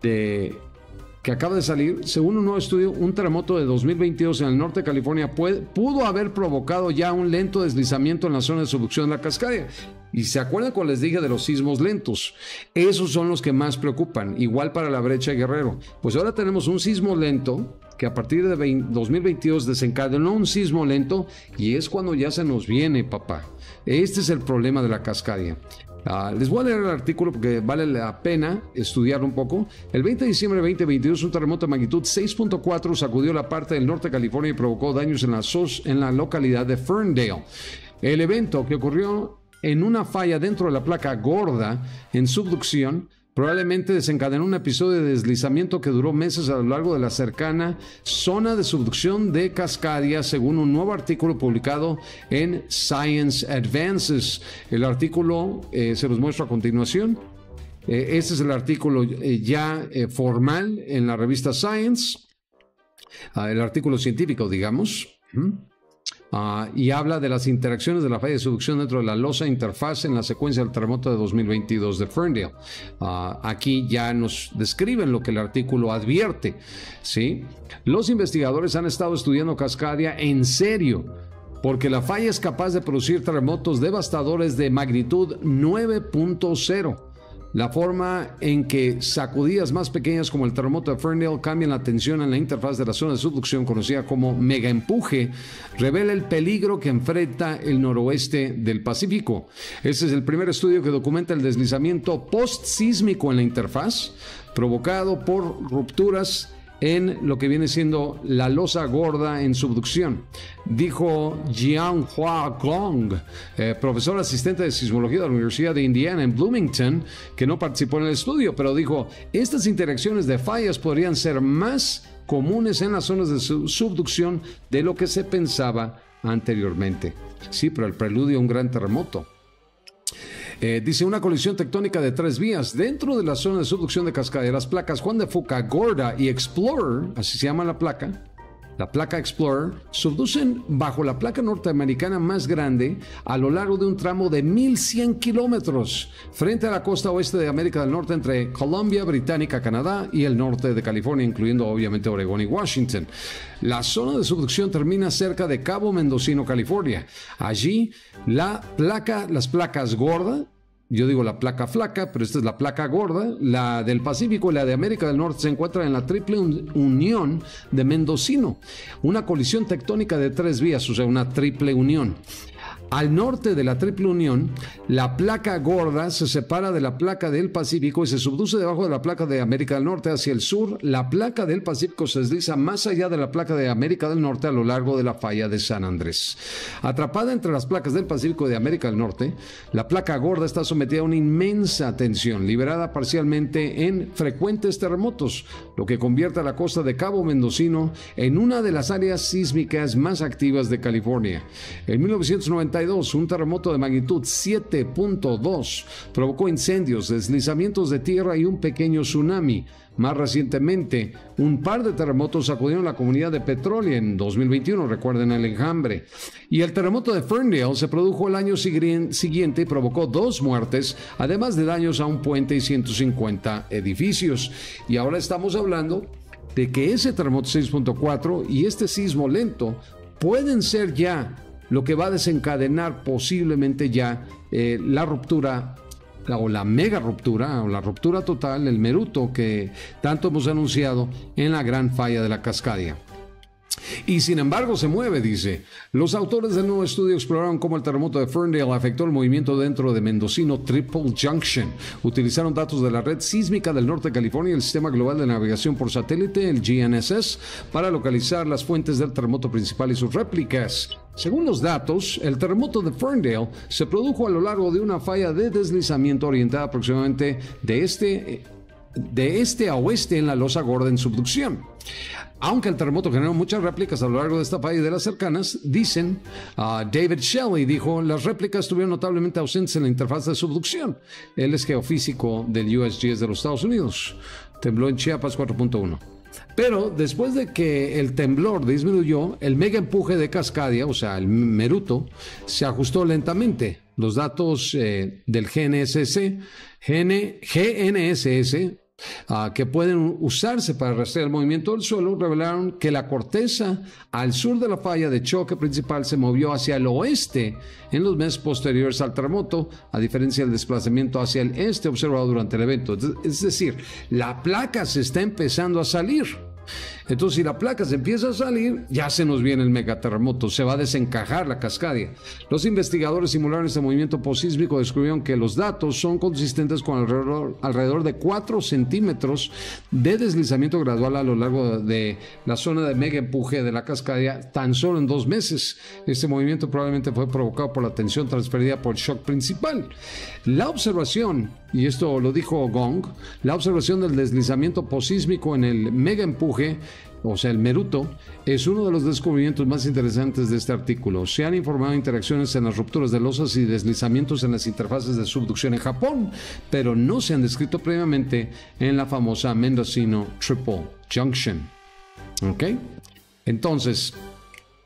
que acaba de salir, según un nuevo estudio, un terremoto de 2022 en el norte de California pudo haber provocado ya un lento deslizamiento en la zona de subducción de la Cascadia. Y se acuerdan cuando les dije de los sismos lentos, esos son los que más preocupan, igual para la brecha de Guerrero. Pues ahora tenemos un sismo lento que a partir de 2022 desencadenó un sismo lento, y es cuando ya se nos viene, papá. Este es el problema de la Cascadia. Les voy a leer el artículo porque vale la pena estudiarlo un poco. El 20 de diciembre de 2022, un terremoto de magnitud 6.4 sacudió la parte del norte de California y provocó daños en la localidad de Ferndale. El evento, que ocurrió en una falla dentro de la placa Gorda en subducción, probablemente desencadenó un episodio de deslizamiento que duró meses a lo largo de la cercana zona de subducción de Cascadia, según un nuevo artículo publicado en Science Advances. El artículo se los muestro a continuación. Este es el artículo formal en la revista Science, el artículo científico, digamos. Y habla de las interacciones de la falla de subducción dentro de la losa interfaz en la secuencia del terremoto de 2022 de Ferndale. Aquí ya nos describen lo que el artículo advierte, ¿sí? Los investigadores han estado estudiando Cascadia en serio, porque la falla es capaz de producir terremotos devastadores de magnitud 9.0. La forma en que sacudidas más pequeñas como el terremoto de Ferndale cambian la tensión en la interfaz de la zona de subducción, conocida como mega empuje, revela el peligro que enfrenta el noroeste del Pacífico. Este es el primer estudio que documenta el deslizamiento postsísmico en la interfaz, provocado por rupturas en lo que viene siendo la losa Gorda en subducción, dijo Jian Hua Gong, profesor asistente de sismología de la Universidad de Indiana en Bloomington, que no participó en el estudio, pero dijo, estas interacciones de fallas podrían ser más comunes en las zonas de subducción de lo que se pensaba anteriormente. Sí, pero el preludio a un gran terremoto. Dice, una colisión tectónica de 3 vías dentro de la zona de subducción de Cascadia. Las placas Juan de Fuca, Gorda y Explorer, así se llama la placa Explorer, subducen bajo la placa norteamericana más grande a lo largo de un tramo de 1,100 kilómetros frente a la costa oeste de América del Norte entre Colombia, Británica, Canadá y el norte de California, incluyendo obviamente Oregón y Washington. La zona de subducción termina cerca de Cabo Mendocino, California. Allí las placas Gorda, yo digo la placa flaca, pero esta es la placa Gorda, la del Pacífico y la de América del Norte se encuentran en la Triple Unión de Mendocino. Una colisión tectónica de 3 vías, o sea, una triple unión. Al norte de la Triple Unión, la placa Gorda se separa de la placa del Pacífico y se subduce debajo de la placa de América del Norte hacia el sur. La placa del Pacífico se desliza más allá de la placa de América del Norte a lo largo de la falla de San Andrés. Atrapada entre las placas del Pacífico y de América del Norte, la placa Gorda está sometida a una inmensa tensión, liberada parcialmente en frecuentes terremotos, lo que convierte a la costa de Cabo Mendocino en una de las áreas sísmicas más activas de California. En 1992, un terremoto de magnitud 7.2 provocó incendios, deslizamientos de tierra y un pequeño tsunami. Más recientemente, un par de terremotos sacudieron la comunidad de petróleo en 2021, recuerden el enjambre. Y el terremoto de Ferndale se produjo el año siguiente y provocó 2 muertes, además de daños a un puente y 150 edificios. Y ahora estamos hablando de que ese terremoto 6.4 y este sismo lento pueden ser ya lo que va a desencadenar posiblemente ya la ruptura o la mega ruptura o la ruptura total, el meruto que tanto hemos anunciado en la gran falla de la Cascadia. Y sin embargo se mueve, dice. Los autores del nuevo estudio exploraron cómo el terremoto de Ferndale afectó el movimiento dentro de Mendocino Triple Junction. Utilizaron datos de la red sísmica del norte de California y el sistema global de navegación por satélite, el GNSS, para localizar las fuentes del terremoto principal y sus réplicas. Según los datos, el terremoto de Ferndale se produjo a lo largo de una falla de deslizamiento orientada aproximadamente de este a oeste en la losa Gorda en subducción. Aunque el terremoto generó muchas réplicas a lo largo de esta falla y de las cercanas, dicen, David Shelley dijo, las réplicas estuvieron notablemente ausentes en la interfaz de subducción. Él es geofísico del USGS de los Estados Unidos. Tembló en Chiapas 4.1. Pero después de que el temblor disminuyó, el mega empuje de Cascadia, o sea, el meruto, se ajustó lentamente. Los datos del GNSS, que pueden usarse para rastrear el movimiento del suelo, revelaron que la corteza al sur de la falla de choque principal se movió hacia el oeste en los meses posteriores al terremoto, a diferencia del desplazamiento hacia el este observado durante el evento. Es decir, la placa se está empezando a salir. Entonces, si la placa se empieza a salir, ya se nos viene el megaterremoto, se va a desencajar la Cascadia. Los investigadores simularon este movimiento posísmico, descubrieron que los datos son consistentes con alrededor de 4 centímetros de deslizamiento gradual a lo largo de la zona de mega empuje de la Cascadia tan solo en 2 meses. Este movimiento probablemente fue provocado por la tensión transferida por el shock principal. La observación, y esto lo dijo Gong, la observación del deslizamiento posísmico en el mega empuje, o sea, el meruto, es uno de los descubrimientos más interesantes de este artículo. Se han informado interacciones en las rupturas de losas y deslizamientos en las interfaces de subducción en Japón, pero no se han descrito previamente en la famosa Mendocino Triple Junction. ¿Ok? Entonces,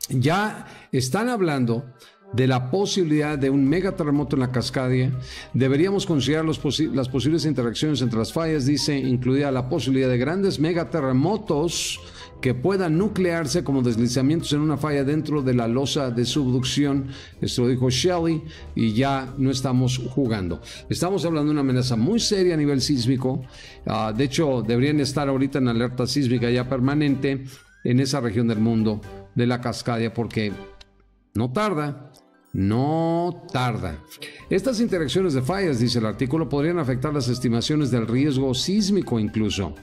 ya están hablando de la posibilidad de un megaterremoto en la Cascadia. Deberíamos considerar las posibles interacciones entre las fallas, dice, incluida la posibilidad de grandes megaterremotos que puedan nuclearse como deslizamientos en una falla dentro de la losa de subducción. Esto lo dijo Shelley y ya no estamos jugando. Estamos hablando de una amenaza muy seria a nivel sísmico. De hecho, deberían estar ahorita en alerta sísmica ya permanente en esa región del mundo de la Cascadia porque no tarda. No tarda. Estas interacciones de fallas, dice el artículo, podrían afectar las estimaciones del riesgo sísmico incluso.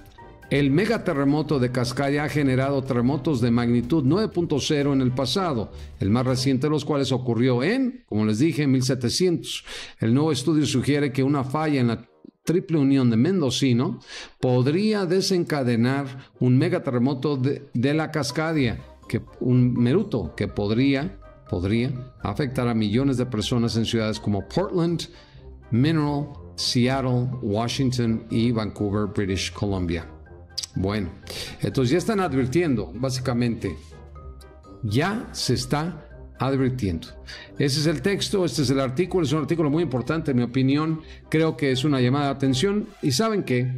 El megaterremoto de Cascadia ha generado terremotos de magnitud 9.0 en el pasado, el más reciente de los cuales ocurrió en, como les dije, 1700. El nuevo estudio sugiere que una falla en la Triple Unión de Mendocino podría desencadenar un megaterremoto de la Cascadia, un meruto que podría podría afectar a millones de personas en ciudades como Portland, Mineral, Seattle, Washington y Vancouver, British Columbia. Bueno, entonces ya están advirtiendo, básicamente. Ya se está advirtiendo. Ese es el texto, este es el artículo, es un artículo muy importante en mi opinión. Creo que es una llamada de atención. Y ¿saben qué?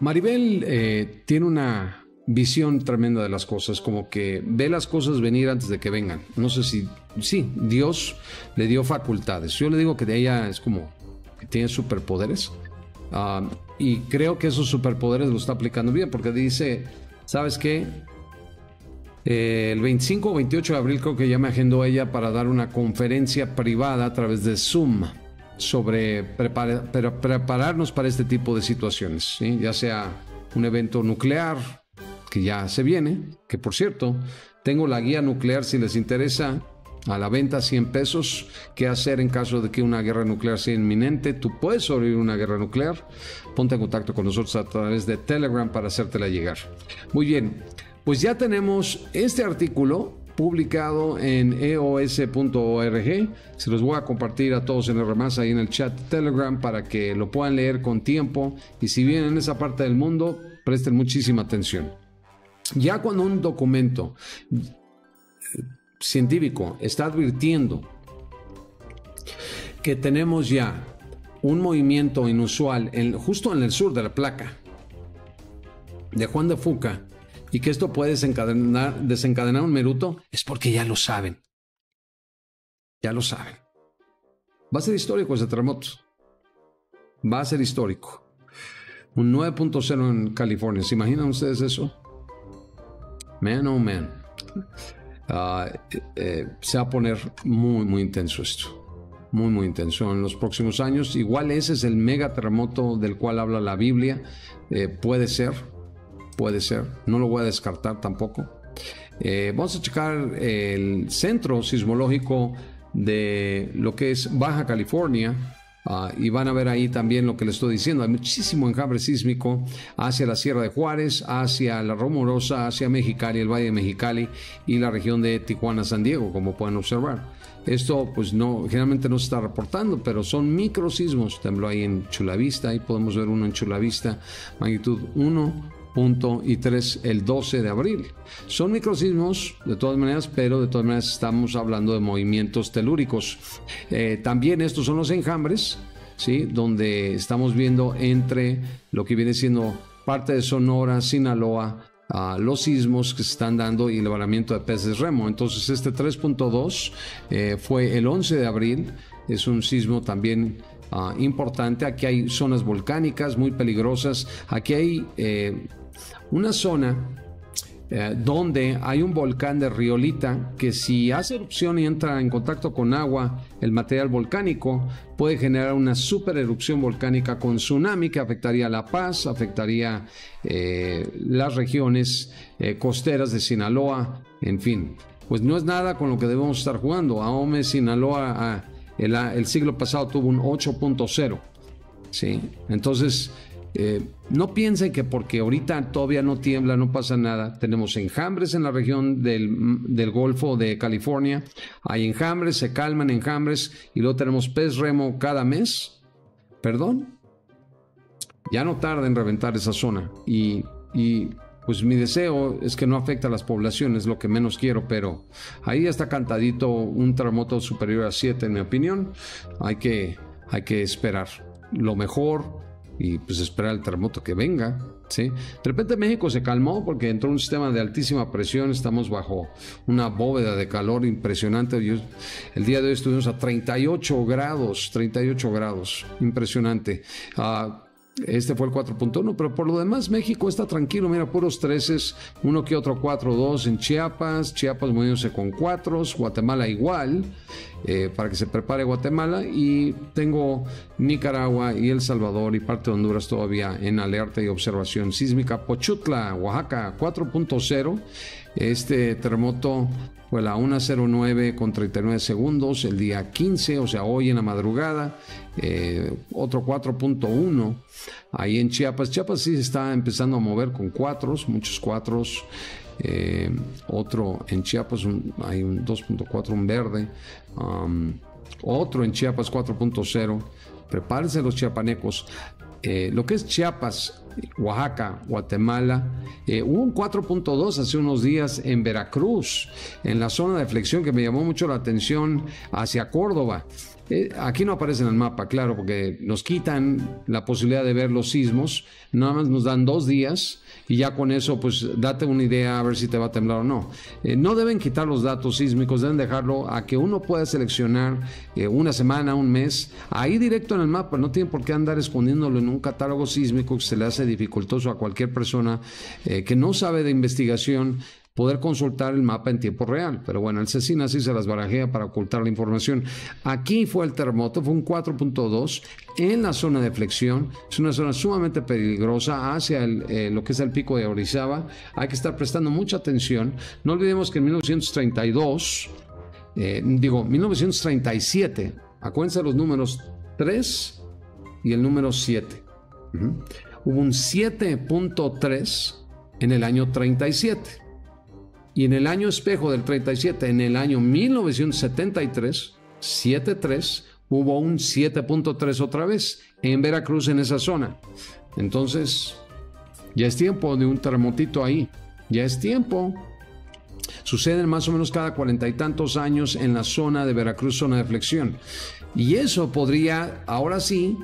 Maribel tiene una visión tremenda de las cosas, como que ve las cosas venir antes de que vengan. No sé si, sí, Dios le dio facultades. Yo le digo que de ella es como que tiene superpoderes. Y creo que esos superpoderes lo está aplicando bien, porque dice, ¿sabes qué? El 25 o 28 de abril creo que ya me agendó ella para dar una conferencia privada a través de Zoom sobre prepararnos para este tipo de situaciones, ¿sí? Ya sea un evento nuclear, que ya se viene, que por cierto, tengo la guía nuclear si les interesa, a la venta, $100, qué hacer en caso de que una guerra nuclear sea inminente. Tú puedes sobrevivir a una guerra nuclear, ponte en contacto con nosotros a través de Telegram para hacértela llegar. Muy bien, pues ya tenemos este artículo publicado en eos.org, se los voy a compartir a todos en R+, ahí en el chat Telegram para que lo puedan leer con tiempo, y si vienen en esa parte del mundo, presten muchísima atención. Ya cuando un documento científico está advirtiendo que tenemos ya un movimiento inusual justo en el sur de la placa de Juan de Fuca, y que esto puede desencadenar un meruto, es porque ya lo saben. Ya lo saben. Va a ser histórico ese terremoto. Va a ser histórico. Un 9.0 en California. ¿Se imaginan ustedes eso? Man, oh man. Se va a poner muy, muy intenso esto. Muy, muy intenso en los próximos años. Igual ese es el mega terremoto del cual habla la Biblia. Puede ser. Puede ser, no lo voy a descartar tampoco. Vamos a checar el centro sismológico de lo que es Baja California, y van a ver ahí también lo que les estoy diciendo. Hay muchísimo enjambre sísmico hacia la Sierra de Juárez, hacia la Rumorosa, hacia Mexicali, el Valle de Mexicali y la región de Tijuana, San Diego, como pueden observar. Esto pues no, generalmente no se está reportando, pero son micro sismos. Tembló ahí en Chula Vista, ahí podemos ver uno en Chula Vista, magnitud 1.3 el 12 de abril. Son microsismos de todas maneras, pero de todas maneras estamos hablando de movimientos telúricos. También estos son los enjambres, ¿sí? Donde estamos viendo entre lo que viene siendo parte de Sonora, Sinaloa, los sismos que se están dando y el varamiento de peces remo. Entonces este 3.2 fue el 11 de abril, es un sismo también importante. Aquí hay zonas volcánicas muy peligrosas. Aquí hay una zona donde hay un volcán de riolita que, si hace erupción y entra en contacto con agua, el material volcánico puede generar una super erupción volcánica con tsunami que afectaría a La Paz, afectaría las regiones costeras de Sinaloa. En fin, pues no es nada con lo que debemos estar jugando. Ahome, Sinaloa, el siglo pasado tuvo un 8.0, ¿sí? Entonces, no piensen que porque ahorita todavía no tiembla, no pasa nada. Tenemos enjambres en la región del Golfo de California. Hay enjambres, se calman enjambres, y luego tenemos pez remo cada mes. Perdón, ya no tarda en reventar esa zona. Y pues mi deseo es que no afecte a las poblaciones, lo que menos quiero, pero ahí ya está cantadito un terremoto superior a 7, en mi opinión. Hay que esperar lo mejor y pues esperar el terremoto que venga, ¿sí? De repente México se calmó porque entró un sistema de altísima presión, estamos bajo una bóveda de calor impresionante. El día de hoy estuvimos a 38 grados, impresionante. Este fue el 4.1, pero por lo demás México está tranquilo, mira, puros 13, uno que otro 4.2 en Chiapas moviéndose con 4, Guatemala igual, para que se prepare Guatemala, y tengo Nicaragua y El Salvador y parte de Honduras todavía en alerta y observación sísmica. Pochutla, Oaxaca, 4.0, este terremoto fue la 1:09:39 el día 15, o sea, hoy en la madrugada. Otro 4.1 ahí en Chiapas. Chiapas sí se está empezando a mover con 4, muchos 4. Otro en Chiapas, hay un 2.4, un verde. Otro en Chiapas, 4.0. Prepárense los chiapanecos. Lo que es Chiapas, Oaxaca, Guatemala, hubo un 4.2 hace unos días en Veracruz, en la zona de flexión, que me llamó mucho la atención hacia Córdoba. Aquí no aparece en el mapa, claro, porque nos quitan la posibilidad de ver los sismos, nada más nos dan 2 días y ya con eso pues date una idea a ver si te va a temblar o no. No deben quitar los datos sísmicos, deben dejarlo a que uno pueda seleccionar una semana, un mes, ahí directo en el mapa. No tienen por qué andar escondiéndolo en un catálogo sísmico que se le hace dificultoso a cualquier persona que no sabe de investigación poder consultar el mapa en tiempo real. Pero bueno, el Cecina sí se las barajea para ocultar la información. Aquí fue el terremoto, fue un 4.2 en la zona de flexión. Es una zona sumamente peligrosa hacia lo que es el pico de Orizaba. Hay que estar prestando mucha atención. No olvidemos que en 1937, acuérdense los números 3 y el número 7. Hubo un 7.3 en el año 37. Y en el año espejo del 37, en el año 1973, 7.3, hubo un 7.3 otra vez en Veracruz, en esa zona. Entonces, ya es tiempo de un terremotito ahí. Ya es tiempo. Suceden más o menos cada 40 y tantos años en la zona de Veracruz, zona de flexión. Y eso podría, ahora sí,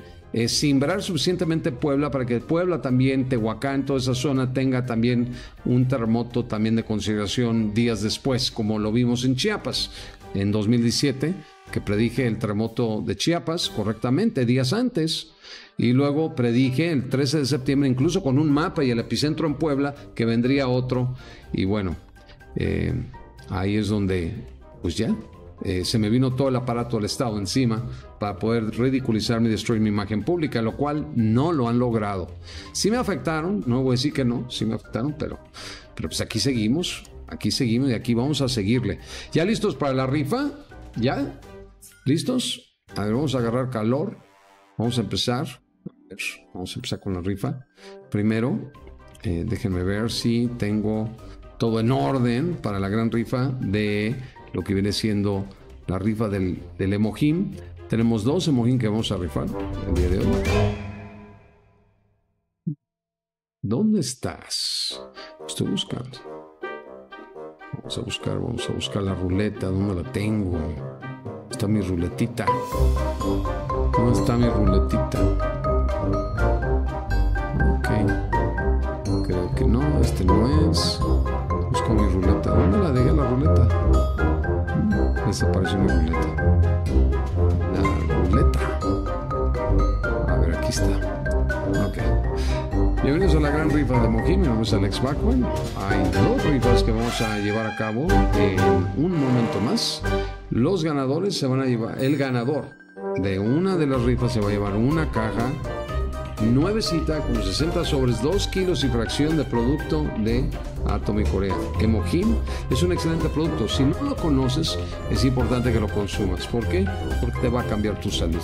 simbrar suficientemente Puebla para que Puebla también, Tehuacán, toda esa zona tenga también un terremoto también de consideración días después, como lo vimos en Chiapas en 2017, que predije el terremoto de Chiapas correctamente días antes, y luego predije el 13 de septiembre, incluso con un mapa y el epicentro en Puebla, que vendría otro. Y bueno, ahí es donde pues ya se me vino todo el aparato del Estado encima para poder ridiculizarme y destruir mi imagen pública, lo cual no lo han logrado. Sí me afectaron, no voy a decir que no, sí me afectaron, pero pues aquí seguimos y aquí vamos a seguirle. ¿Ya listos para la rifa? ¿Ya? ¿Listos? A ver, vamos a agarrar calor, vamos a empezar. A ver, vamos a empezar con la rifa. Primero, déjenme ver si tengo todo en orden para la gran rifa de lo que viene siendo la rifa del HemoHim. Tenemos 2 HemoHim que vamos a rifar el día de hoy. ¿Dónde estás? Estoy buscando. Vamos a buscar la ruleta. ¿Dónde la tengo? Está mi ruletita. ¿Dónde está mi ruletita? Ok. Creo que no, este no es. Busco mi ruleta. ¿Dónde la dejé la ruleta? Desapareció mi ruleta. La ruleta. A ver, aquí está. Ok. Bienvenidos a la gran rifa de HemoHim. Mi nombre es Alex Backman. Hay 2 rifas que vamos a llevar a cabo en un momento más. Los ganadores se van a llevar. El ganador de una de las rifas se va a llevar una caja nuevecita con 60 sobres, 2 kilos y fracción de producto de Atomy Corea. HemoHim es un excelente producto. Si no lo conoces, es importante que lo consumas. ¿Por qué? Porque te va a cambiar tu salud.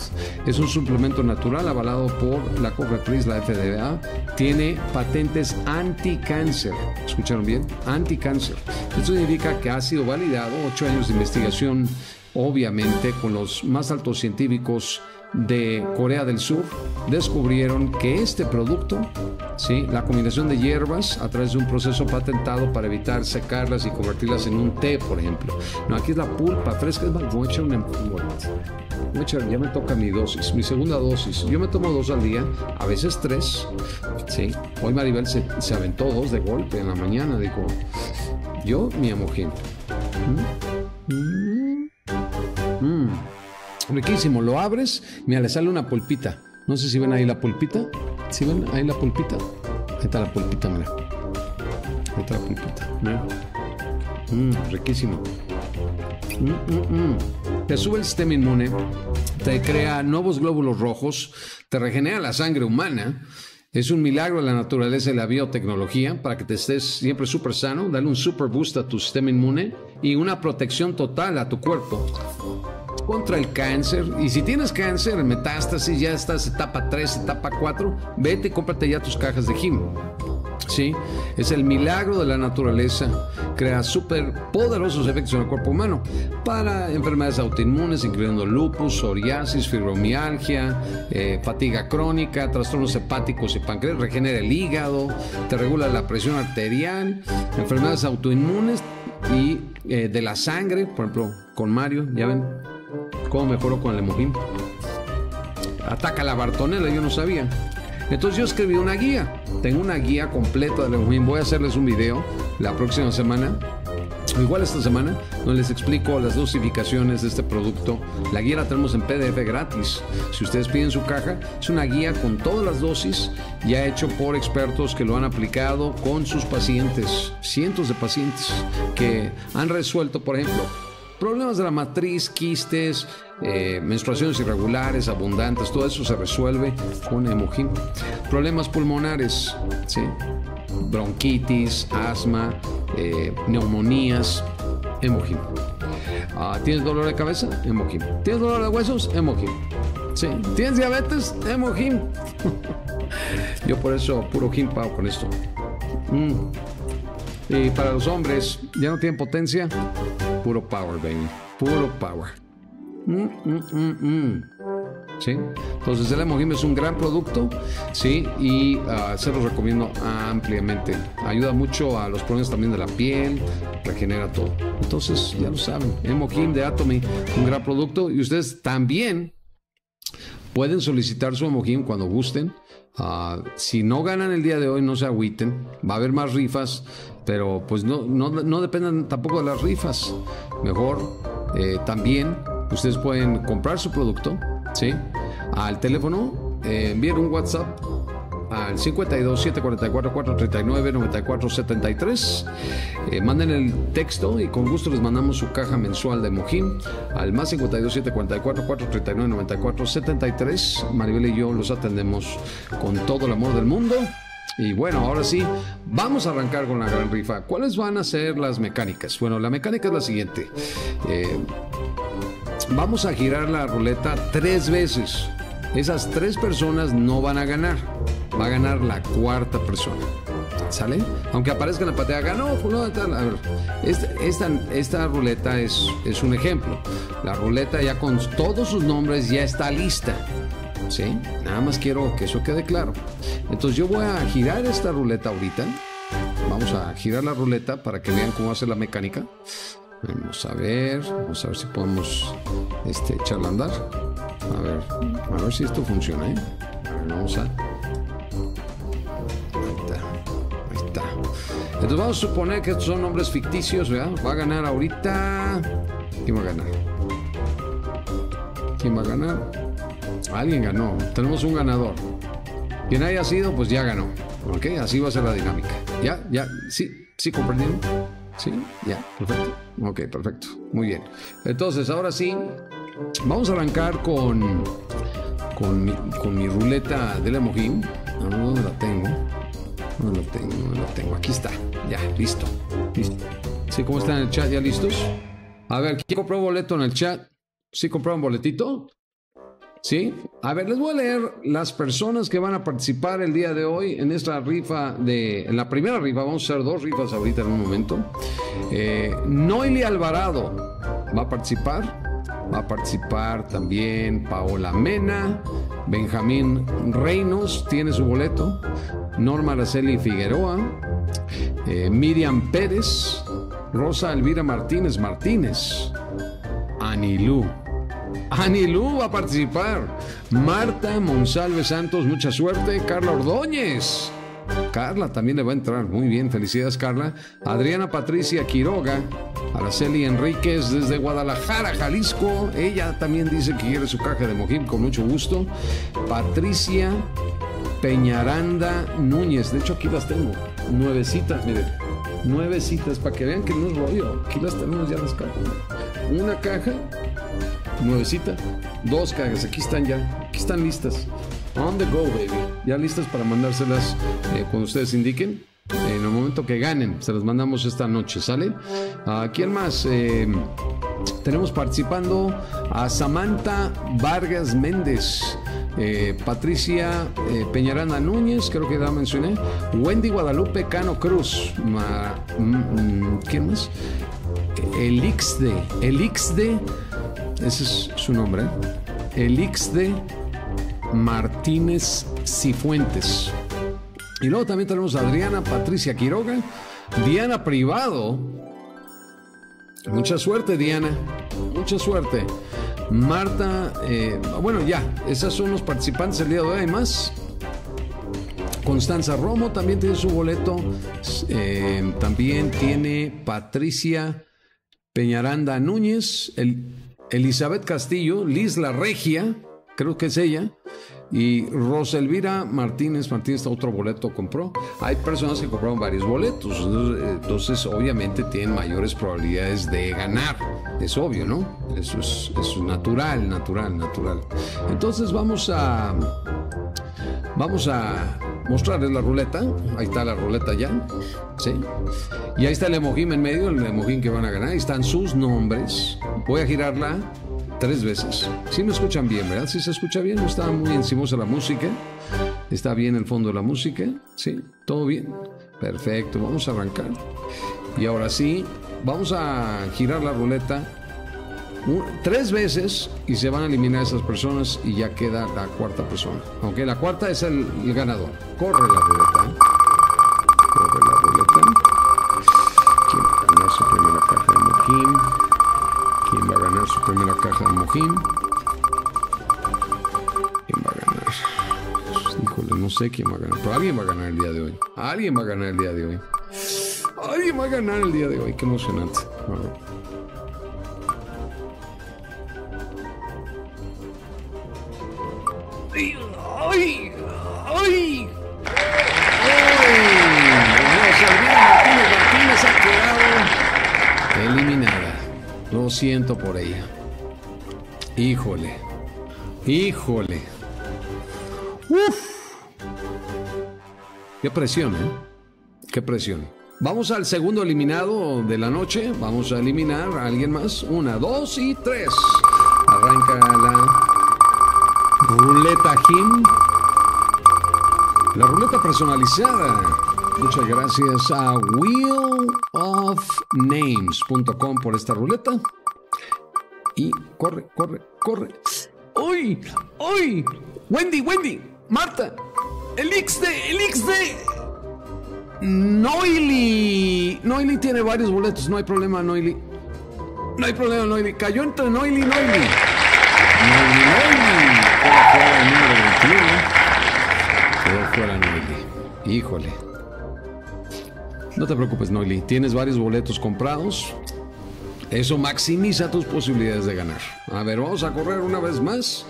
Es un suplemento natural avalado por la cofepris, la FDA. Tiene patentes anticáncer. ¿Escucharon bien? Anticáncer. Esto significa que ha sido validado, 8 años de investigación, obviamente, con los más altos científicos de Corea del Sur. Descubrieron que este producto, ¿sí?, la combinación de hierbas a través de un proceso patentado para evitar secarlas y convertirlas en un té, por ejemplo. No, aquí es la pulpa fresca. Es más, voy a echar una... ya me toca mi dosis, mi segunda dosis. Yo me tomo 2 al día, a veces 3. ¿Sí? Hoy Maribel se aventó 2 de golpe en la mañana. Dijo, yo mi HemoHim. Riquísimo, lo abres, mira, le sale una pulpita. No sé si ven ahí la pulpita. ¿Sí ven ahí la pulpita? Ahí está la pulpita, mira. Ahí está la pulpita. Riquísimo. Te sube el sistema inmune, te crea nuevos glóbulos rojos, te regenera la sangre humana. Es un milagro de la naturaleza y la biotecnología para que te estés siempre súper sano. Dale un super boost a tu sistema inmune y una protección total a tu cuerpo contra el cáncer. Y si tienes cáncer, metástasis, ya estás etapa 3, etapa 4, vete y cómprate ya tus cajas de HemoHim. Sí, es el milagro de la naturaleza. Crea súper poderosos efectos en el cuerpo humano para enfermedades autoinmunes, incluyendo lupus, psoriasis, fibromialgia, fatiga crónica, trastornos hepáticos y páncreas. Regenera el hígado, te regula la presión arterial, enfermedades autoinmunes y de la sangre. Por ejemplo, con Mario, ya ven cómo mejoró con el HemoHim. Ataca la bartonela, yo no sabía. Entonces yo escribí una guía. Tengo una guía completa del HemoHim. Voy a hacerles un video la próxima semana, igual esta semana, donde les explico las dosificaciones de este producto. La guía la tenemos en PDF gratis. Si ustedes piden su caja, es una guía con todas las dosis, ya hecho por expertos que lo han aplicado con sus pacientes. Cientos de pacientes que han resuelto, por ejemplo, problemas de la matriz, quistes, menstruaciones irregulares, abundantes. Todo eso se resuelve con HemoHim. Problemas pulmonares, ¿sí? Bronquitis, asma, neumonías, HemoHim. ¿Tienes dolor de cabeza? HemoHim. ¿Tienes dolor de huesos? HemoHim. ¿Sí? ¿Tienes diabetes? HemoHim. Yo por eso puro HemoHim pago con esto. Y para los hombres, ¿ya no tienen potencia? Puro power, baby. Puro power. ¿Sí? Entonces el HemoHim es un gran producto, ¿sí? Y se los recomiendo ampliamente. Ayuda mucho a los problemas también de la piel, regenera todo. Entonces ya lo saben, HemoHim de Atomy, un gran producto. Y ustedes también pueden solicitar su HemoHim cuando gusten. Si no ganan el día de hoy, no se agüiten, va a haber más rifas, pero pues no dependan tampoco de las rifas. Mejor también ustedes pueden comprar su producto, ¿sí? Al teléfono, envíen un WhatsApp al 52-744-439-9473. Manden el texto y con gusto les mandamos su caja mensual de HemoHim al más 52-744-439-9473. Maribel y yo los atendemos con todo el amor del mundo. Y bueno, ahora sí, vamos a arrancar con la gran rifa. ¿Cuáles van a ser las mecánicas? Bueno, la mecánica es la siguiente. Vamos a girar la ruleta 3 veces. Esas 3 personas no van a ganar. Va a ganar la 4ª persona. ¿Sale? Aunque aparezca en la pantalla, ganó fulano de tal. A ver, esta ruleta es un ejemplo. La ruleta ya con todos sus nombres ya está lista. ¿Sí? Nada más quiero que eso quede claro. Entonces yo voy a girar esta ruleta ahorita. Vamos a girar la ruleta para que vean cómo hace la mecánica. Vamos a ver si podemos echarla a andar. A ver si esto funciona, ¿eh? A ver, vamos a... Ahí está. Entonces vamos a suponer que estos son nombres ficticios, ¿verdad? Va a ganar ahorita... ¿Quién va a ganar? Alguien ganó. Tenemos un ganador. Quien haya sido, pues ya ganó. ¿Ok? Así va a ser la dinámica. ¿Ya? ¿Sí comprendieron? ¿Sí? Ya, perfecto. Ok, perfecto. Muy bien. Entonces, ahora sí... Vamos a arrancar con mi ruleta del HemoHim. ¿Dónde la tengo? Aquí está. Ya, listo. ¿Sí? ¿Cómo están en el chat? ¿Ya listos? A ver, ¿quién compró boleto en el chat? ¿Sí compraron boletito? ¿Sí? A ver, les voy a leer las personas que van a participar el día de hoy en esta rifa en la primera rifa. Vamos a hacer 2 rifas ahorita en un momento. Noeli Alvarado va a participar. Va a participar también Paola Mena, Benjamín Reinos tiene su boleto, Norma Araceli Figueroa, Miriam Pérez, Rosa Elvira Martínez, Anilú va a participar, Marta Monsalve Santos, mucha suerte, Carla Ordóñez. Carla también le va a entrar, muy bien, felicidades Carla. Adriana Patricia Quiroga, Araceli Enríquez desde Guadalajara, Jalisco, ella también dice que quiere su caja de HemoHim, con mucho gusto. Patricia Peñaranda Núñez, de hecho aquí las tengo, 9 citas, miren, 9 citas, para que vean que no es rollo, aquí las tenemos ya las cajas, una caja, 9 citas, 2 cajas, aquí están ya, aquí están listas. On the go, baby. Ya listas para mandárselas cuando ustedes indiquen. En el momento que ganen, se las mandamos esta noche, ¿sale? ¿Quién más? Tenemos participando a Samantha Vargas Méndez. Patricia Peñaranda Núñez, creo que ya mencioné, Wendy Guadalupe Cano Cruz, ¿quién más? Elixde, ese es su nombre, Elixde Martínez Cifuentes. Y luego también tenemos a Adriana Patricia Quiroga, Diana Privado, mucha suerte Diana, mucha suerte. Marta, bueno ya, esas son los participantes del día de hoy. Hay más. Constanza Romo también tiene su boleto, también tiene Patricia Peñaranda Núñez, Elizabeth Castillo, Liz La Regia, creo que es ella, y Roselvira Martínez está otro boleto compró. Hay personas que compraron varios boletos, entonces obviamente tienen mayores probabilidades de ganar, es obvio, ¿no? Eso es natural. Entonces vamos a mostrarles la ruleta. Ahí está la ruleta ya, ¿sí? Y ahí está el HemoHim en medio, el HemoHim que van a ganar. Ahí están sus nombres. Voy a girarla 3 veces. Si me escuchan bien, ¿verdad? Si se escucha bien, no está muy encimosa la música. Está bien el fondo de la música, ¿sí? Todo bien. Perfecto, vamos a arrancar. Y ahora sí, vamos a girar la ruleta 3 veces y se van a eliminar esas personas y ya queda la cuarta persona. Aunque la cuarta es el ganador. Corre la ruleta, ¿eh? Corre la ruleta. ¿Quién va a ganar su primera caja de HemoHim? ¿Quién va a ganar su primera caja de HemoHim? ¿Quién va a ganar? Híjole, no sé quién va a ganar, pero alguien va a ganar el día de hoy. Alguien va a ganar el día de hoy. Alguien va a ganar el día de hoy. Qué emocionante. ¡Ay! Martínez ha quedado eliminada. Lo siento por ella. Híjole. ¡Uf! Qué presión, ¿eh? Qué presión. Vamos al segundo eliminado de la noche. Vamos a eliminar a alguien más. 1, 2 y 3. Arranca la ruleta HemoHim, la ruleta personalizada. Muchas gracias a wheelofnames.com por esta ruleta. Y corre. ¡Uy! Wendy, Marta, el XD. Noili tiene varios boletos, no hay problema, Noili. Cayó entre Noili. Queda fuera el número 21. Queda fuera Noili. Híjole. No te preocupes, Noili. Tienes varios boletos comprados. Eso maximiza tus posibilidades de ganar. A ver, vamos a correr una vez más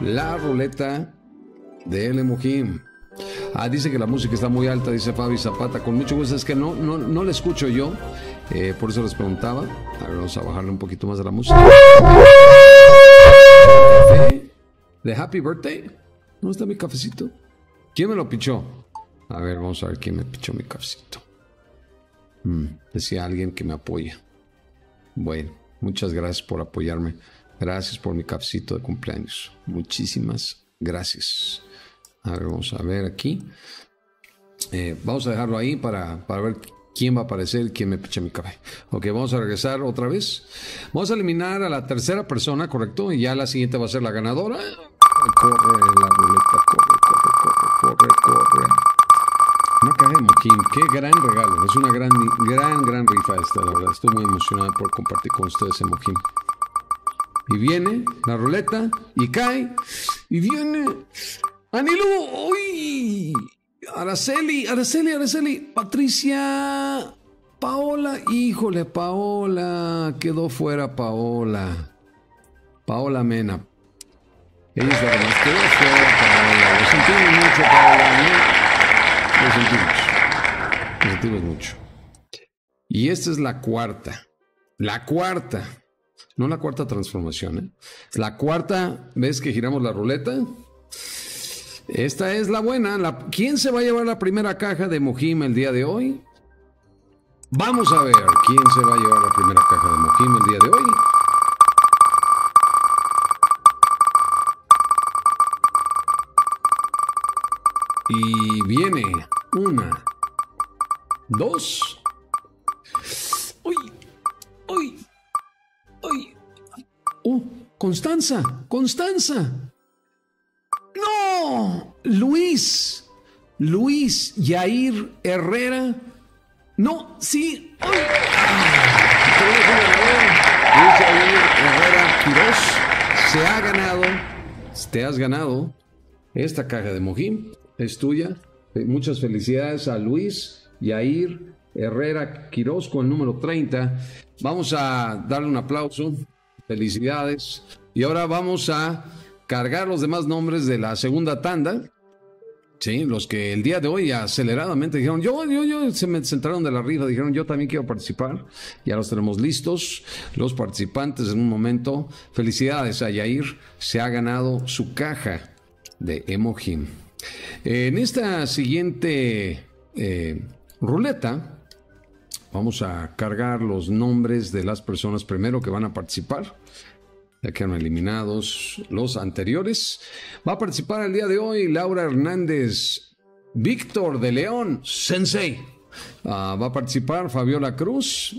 la ruleta del HemoHim. Dice que la música está muy alta, dice Fabi Zapata. Con mucho gusto, es que no la escucho yo. Por eso les preguntaba. A ver, vamos a bajarle un poquito más de la música. ¿De Happy Birthday? ¿Dónde está mi cafecito? ¿Quién me lo pichó? A ver, vamos a ver quién me pichó mi cafecito. Decía alguien que me apoya. Bueno, muchas gracias por apoyarme. Gracias por mi cafecito de cumpleaños. Muchísimas gracias. A ver, vamos a ver aquí. Vamos a dejarlo ahí para ver quién va a aparecer, quién me pichó mi café. Ok, vamos a regresar otra vez. Vamos a eliminar a la tercera persona, ¿correcto? Y ya la siguiente va a ser la ganadora. Corre la ruleta, corre. No caemos, Kim. Qué gran regalo. Es una gran rifa esta, la verdad. Estoy muy emocionado por compartir con ustedes HemoHim. Y viene la ruleta y cae. Y viene Anilú. ¡Uy! Araceli, Patricia, Paola, híjole, Paola, quedó fuera Paola Mena. Ella es la demás, quedó fuera Paola. Lo sentimos mucho, Paola, ¿no? Lo sentimos mucho. Y esta es la cuarta, no la cuarta transformación, ¿eh? La cuarta vez que giramos la ruleta. Esta es la buena. ¿Quién se va a llevar la primera caja de HemoHim el día de hoy? Vamos a ver quién se va a llevar la primera caja de HemoHim el día de hoy. Y viene. Una. Dos. ¡Uy! ¡Uy! ¡Uy! ¡Oh! ¡Constanza! ¡Constanza! ¡No! ¡Luis! Luis Yair Herrera. ¡No! ¡Sí! ¡Uy! Luis Yair Herrera Quiroz se ha ganado. Te has ganado esta caja de Mohim. Es tuya. Muchas felicidades a Luis Yair Herrera Quiroz con el número 30. Vamos a darle un aplauso. Felicidades. Y ahora vamos a cargar los demás nombres de la segunda tanda. Sí, los que el día de hoy aceleradamente dijeron, yo, se me centraron de la rifa, dijeron, yo también quiero participar. Ya los tenemos listos, los participantes en un momento. Felicidades a Yair, se ha ganado su caja de HemoHim. En esta siguiente ruleta, vamos a cargar los nombres de las personas primero que van a participar. Ya quedaron eliminados los anteriores. Va a participar el día de hoy Laura Hernández, Víctor de León, Sensei. Va a participar Fabiola Cruz,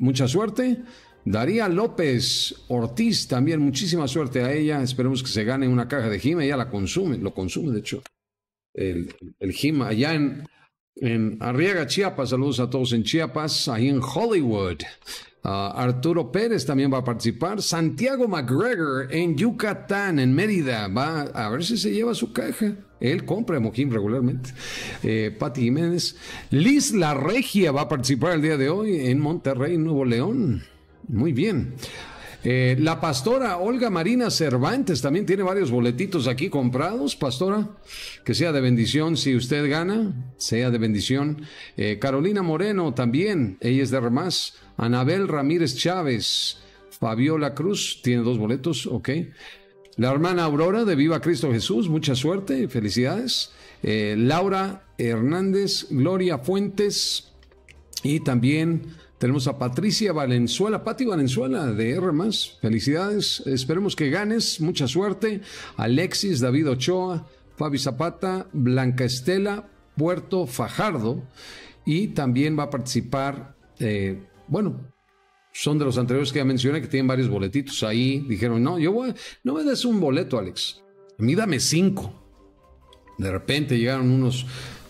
mucha suerte. Daría López Ortiz, también muchísima suerte a ella. Esperemos que se gane una caja de HemoHim. Ella la consume, lo consume, de hecho. El HemoHim allá en Arriaga, Chiapas. Saludos a todos en Chiapas, ahí en Hollywood. Arturo Pérez también va a participar. Santiago McGregor en Yucatán, en Mérida. Va a ver si se lleva su caja. Él compra HemoHim regularmente. Pati Jiménez. Liz La Regia va a participar el día de hoy en Monterrey, Nuevo León. Muy bien. La pastora Olga Marina Cervantes también tiene varios boletitos aquí comprados. Pastora, que sea de bendición si usted gana. Sea de bendición. Carolina Moreno también. Ella es de Remás. Anabel Ramírez Chávez, Fabiola Cruz, tiene dos boletos, ok. La hermana Aurora de Viva Cristo Jesús, mucha suerte, felicidades. Laura Hernández, Gloria Fuentes, y también tenemos a Patricia Valenzuela, Pati Valenzuela de R+, felicidades, esperemos que ganes, mucha suerte. Alexis, David Ochoa, Fabi Zapata, Blanca Estela, Puerto Fajardo, y también va a participar... Bueno, son de los anteriores que ya mencioné que tienen varios boletitos ahí. Dijeron, no, no me des un boleto, Alex. A mí dame 5. De repente llegaron unos,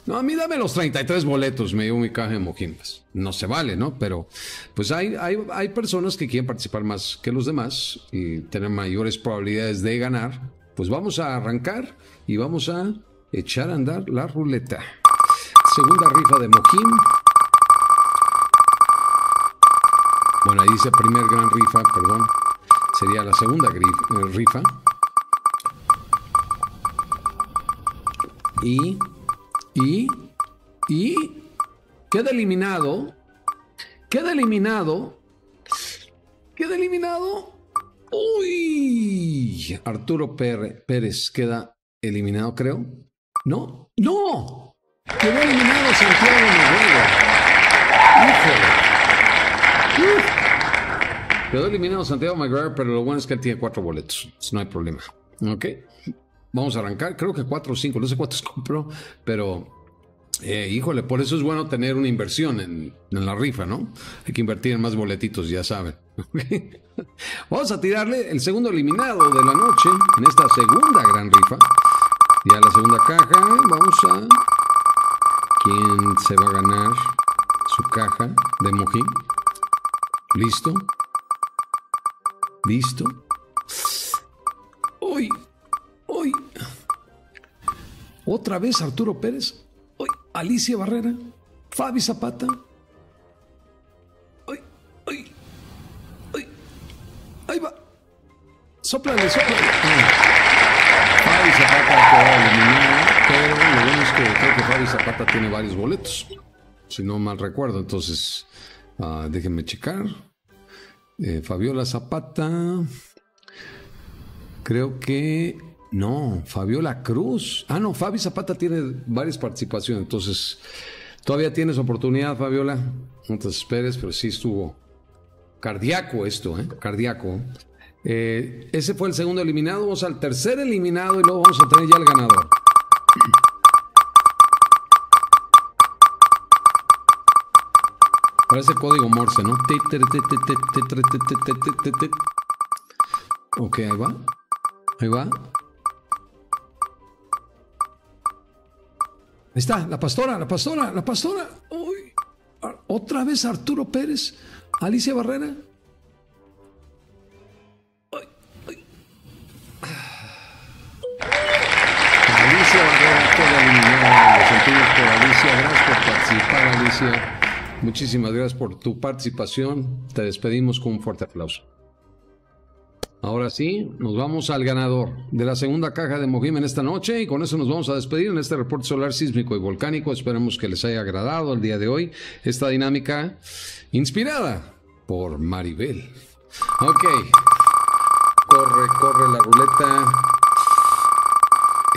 no, a mí dame los 33 boletos. Me dio mi caja de HemoHim. No se vale, ¿no? Pero pues hay personas que quieren participar más que los demás y tener mayores probabilidades de ganar. Pues vamos a arrancar y vamos a echar a andar la ruleta. Segunda rifa de HemoHim. Bueno, ahí dice primer gran rifa, perdón. Sería la segunda rifa. Y queda eliminado. Uy, Arturo Pérez queda eliminado, creo. No. Quedó eliminado Santiago Noruega. Quedó eliminado Santiago McGregor, pero lo bueno es que él tiene 4 boletos. No hay problema. Ok. Vamos a arrancar. Creo que 4 o 5. No sé cuántos compró, pero híjole, por eso es bueno tener una inversión en la rifa, ¿no? Hay que invertir en más boletitos, ya saben. Okay. Vamos a tirarle el segundo eliminado de la noche en esta segunda gran rifa. Ya la segunda caja. Vamos a... ¿Quién se va a ganar su caja de HemoHim? Listo. Hoy. Otra vez Arturo Pérez. Hoy. Alicia Barrera. Fabi Zapata. Hoy. Ahí va. Sóplale. Fabi Zapata quedó eliminada, pero lo bueno es que creo que Fabi Zapata tiene varios boletos. Si no mal recuerdo, entonces... déjenme checar. Fabiola Zapata. Creo que... No, Fabiola Cruz. Ah, no, Fabi Zapata tiene varias participaciones. Entonces, todavía tienes oportunidad, Fabiola. No te esperes, pero sí estuvo cardíaco esto, ¿eh? Cardíaco. Ese fue el segundo eliminado. Vamos al tercer eliminado y luego vamos a tener ya el ganador. Parece código Morse, ¿no? Ok, ahí va. Ahí va. Ahí está, la pastora, la pastora, la pastora. Uy. Otra vez Arturo Pérez, Alicia Barrera. Ay, ay. Alicia Barrera, toda eliminada. Los sentimos por Alicia. Gracias por participar, Alicia. Muchísimas gracias por tu participación. Te despedimos con un fuerte aplauso. Ahora sí, nos vamos al ganador de la segunda caja de HemoHim en esta noche y con eso nos vamos a despedir en este reporte solar sísmico y volcánico. Esperemos que les haya agradado el día de hoy esta dinámica inspirada por Maribel. Ok, corre, corre la ruleta.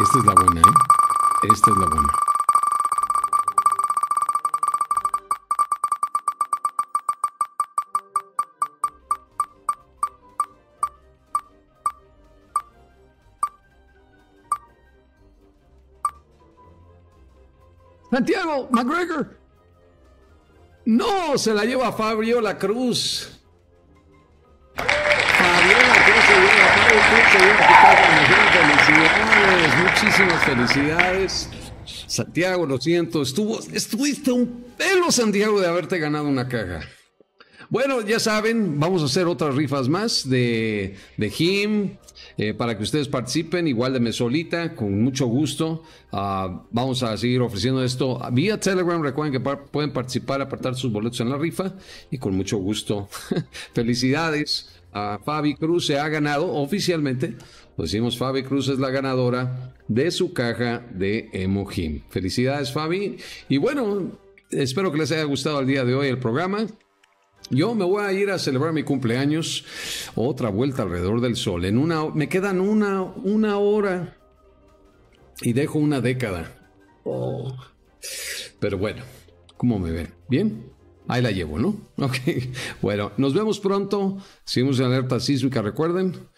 Esta es la buena, ¿eh? Esta es la buena. Santiago McGregor. No, se la lleva Fabiola Cruz. Fabiola Cruz se lleva, Fabio Cruz se lleva. Muchísimas felicidades. Santiago, lo siento, estuviste un pelo, Santiago, de haberte ganado una caja. Bueno, ya saben, vamos a hacer otras rifas más de HemoHim para que ustedes participen, igual de mesolita, con mucho gusto. Vamos a seguir ofreciendo esto vía Telegram. Recuerden que pueden participar, apartar sus boletos en la rifa y con mucho gusto. Felicidades a Fabi Cruz, se ha ganado oficialmente. Lo decimos, Fabi Cruz es la ganadora de su caja de HemoHim. Felicidades, Fabi. Y bueno, espero que les haya gustado el día de hoy el programa. Yo me voy a ir a celebrar mi cumpleaños, otra vuelta alrededor del sol. Me quedan una hora y dejo una década. Oh. Pero bueno, ¿cómo me ven? ¿Bien? Ahí la llevo, ¿no? Ok, bueno, nos vemos pronto. Seguimos en alerta sísmica, recuerden.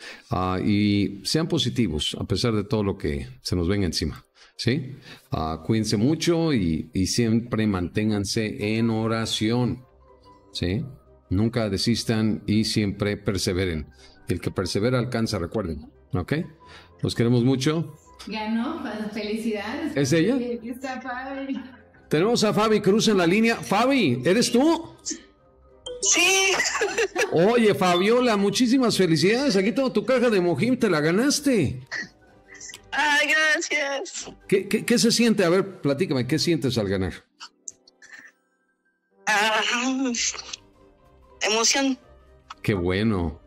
Y sean positivos, a pesar de todo lo que se nos venga encima. ¿Sí? Cuídense mucho y siempre manténganse en oración. ¿Sí? Nunca desistan y siempre perseveren. El que persevera alcanza, recuerden. ¿Ok? Los queremos mucho. Ganó, felicidades. ¿Es ella? Está Fabi. Tenemos a Fabi Cruz en la línea. Fabi, ¿eres tú? Sí. Oye, Fabiola, muchísimas felicidades. Aquí tengo tu caja de HemoHim, te la ganaste. Ay, gracias. ¿Qué se siente? A ver, platícame, ¿qué sientes al ganar? Emoción. Qué bueno.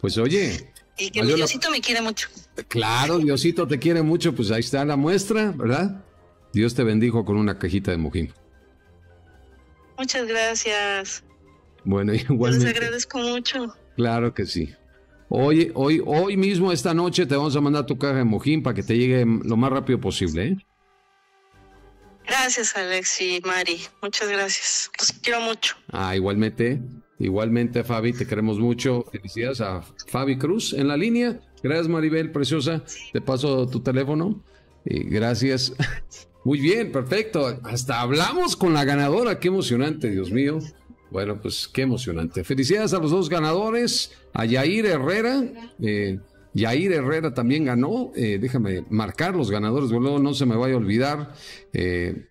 Pues oye. Y que mi Diosito me quiere mucho. Claro, Diosito te quiere mucho. Pues ahí está la muestra, ¿verdad? Dios te bendijo con una cajita de HemoHim. Muchas gracias. Bueno, igualmente. Les agradezco mucho. Claro que sí. Oye, hoy mismo, esta noche, te vamos a mandar tu caja de HemoHim para que te llegue lo más rápido posible, ¿eh? Gracias, Alex y Mari. Muchas gracias. Los quiero mucho. Igualmente. Igualmente, Fabi, te queremos mucho. Felicidades a Fabi Cruz en la línea. Gracias, Maribel, preciosa. Sí. Te paso tu teléfono. Y gracias. Muy bien, perfecto. Hasta hablamos con la ganadora. Qué emocionante, Dios mío. Bueno, pues qué emocionante. Felicidades a los dos ganadores. A Yair Herrera. Yair Herrera también ganó. Déjame marcar los ganadores, luego no se me vaya a olvidar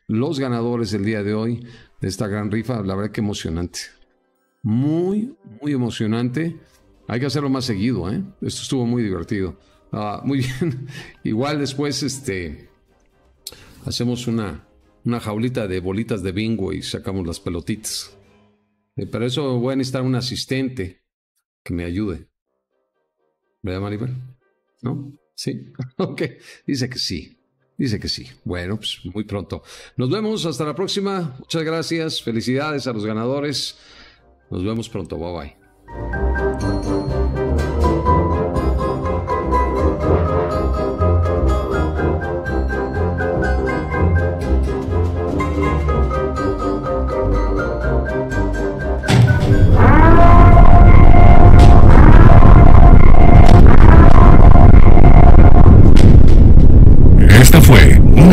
los ganadores del día de hoy de esta gran rifa. La verdad que emocionante. Muy, muy emocionante. Hay que hacerlo más seguido, ¿eh? Esto estuvo muy divertido. Muy bien. Igual después hacemos una jaulita de bolitas de bingo y sacamos las pelotitas. Para eso voy a necesitar un asistente que me ayude. ¿Verdad, Maribel? ¿No? ¿Sí? Ok. Dice que sí. Dice que sí. Bueno, pues muy pronto. Nos vemos. Hasta la próxima. Muchas gracias. Felicidades a los ganadores. Nos vemos pronto. Bye, bye.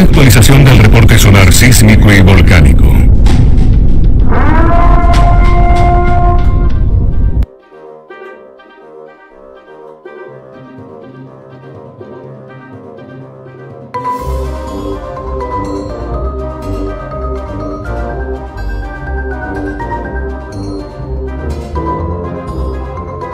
Actualización del reporte solar sísmico y volcánico.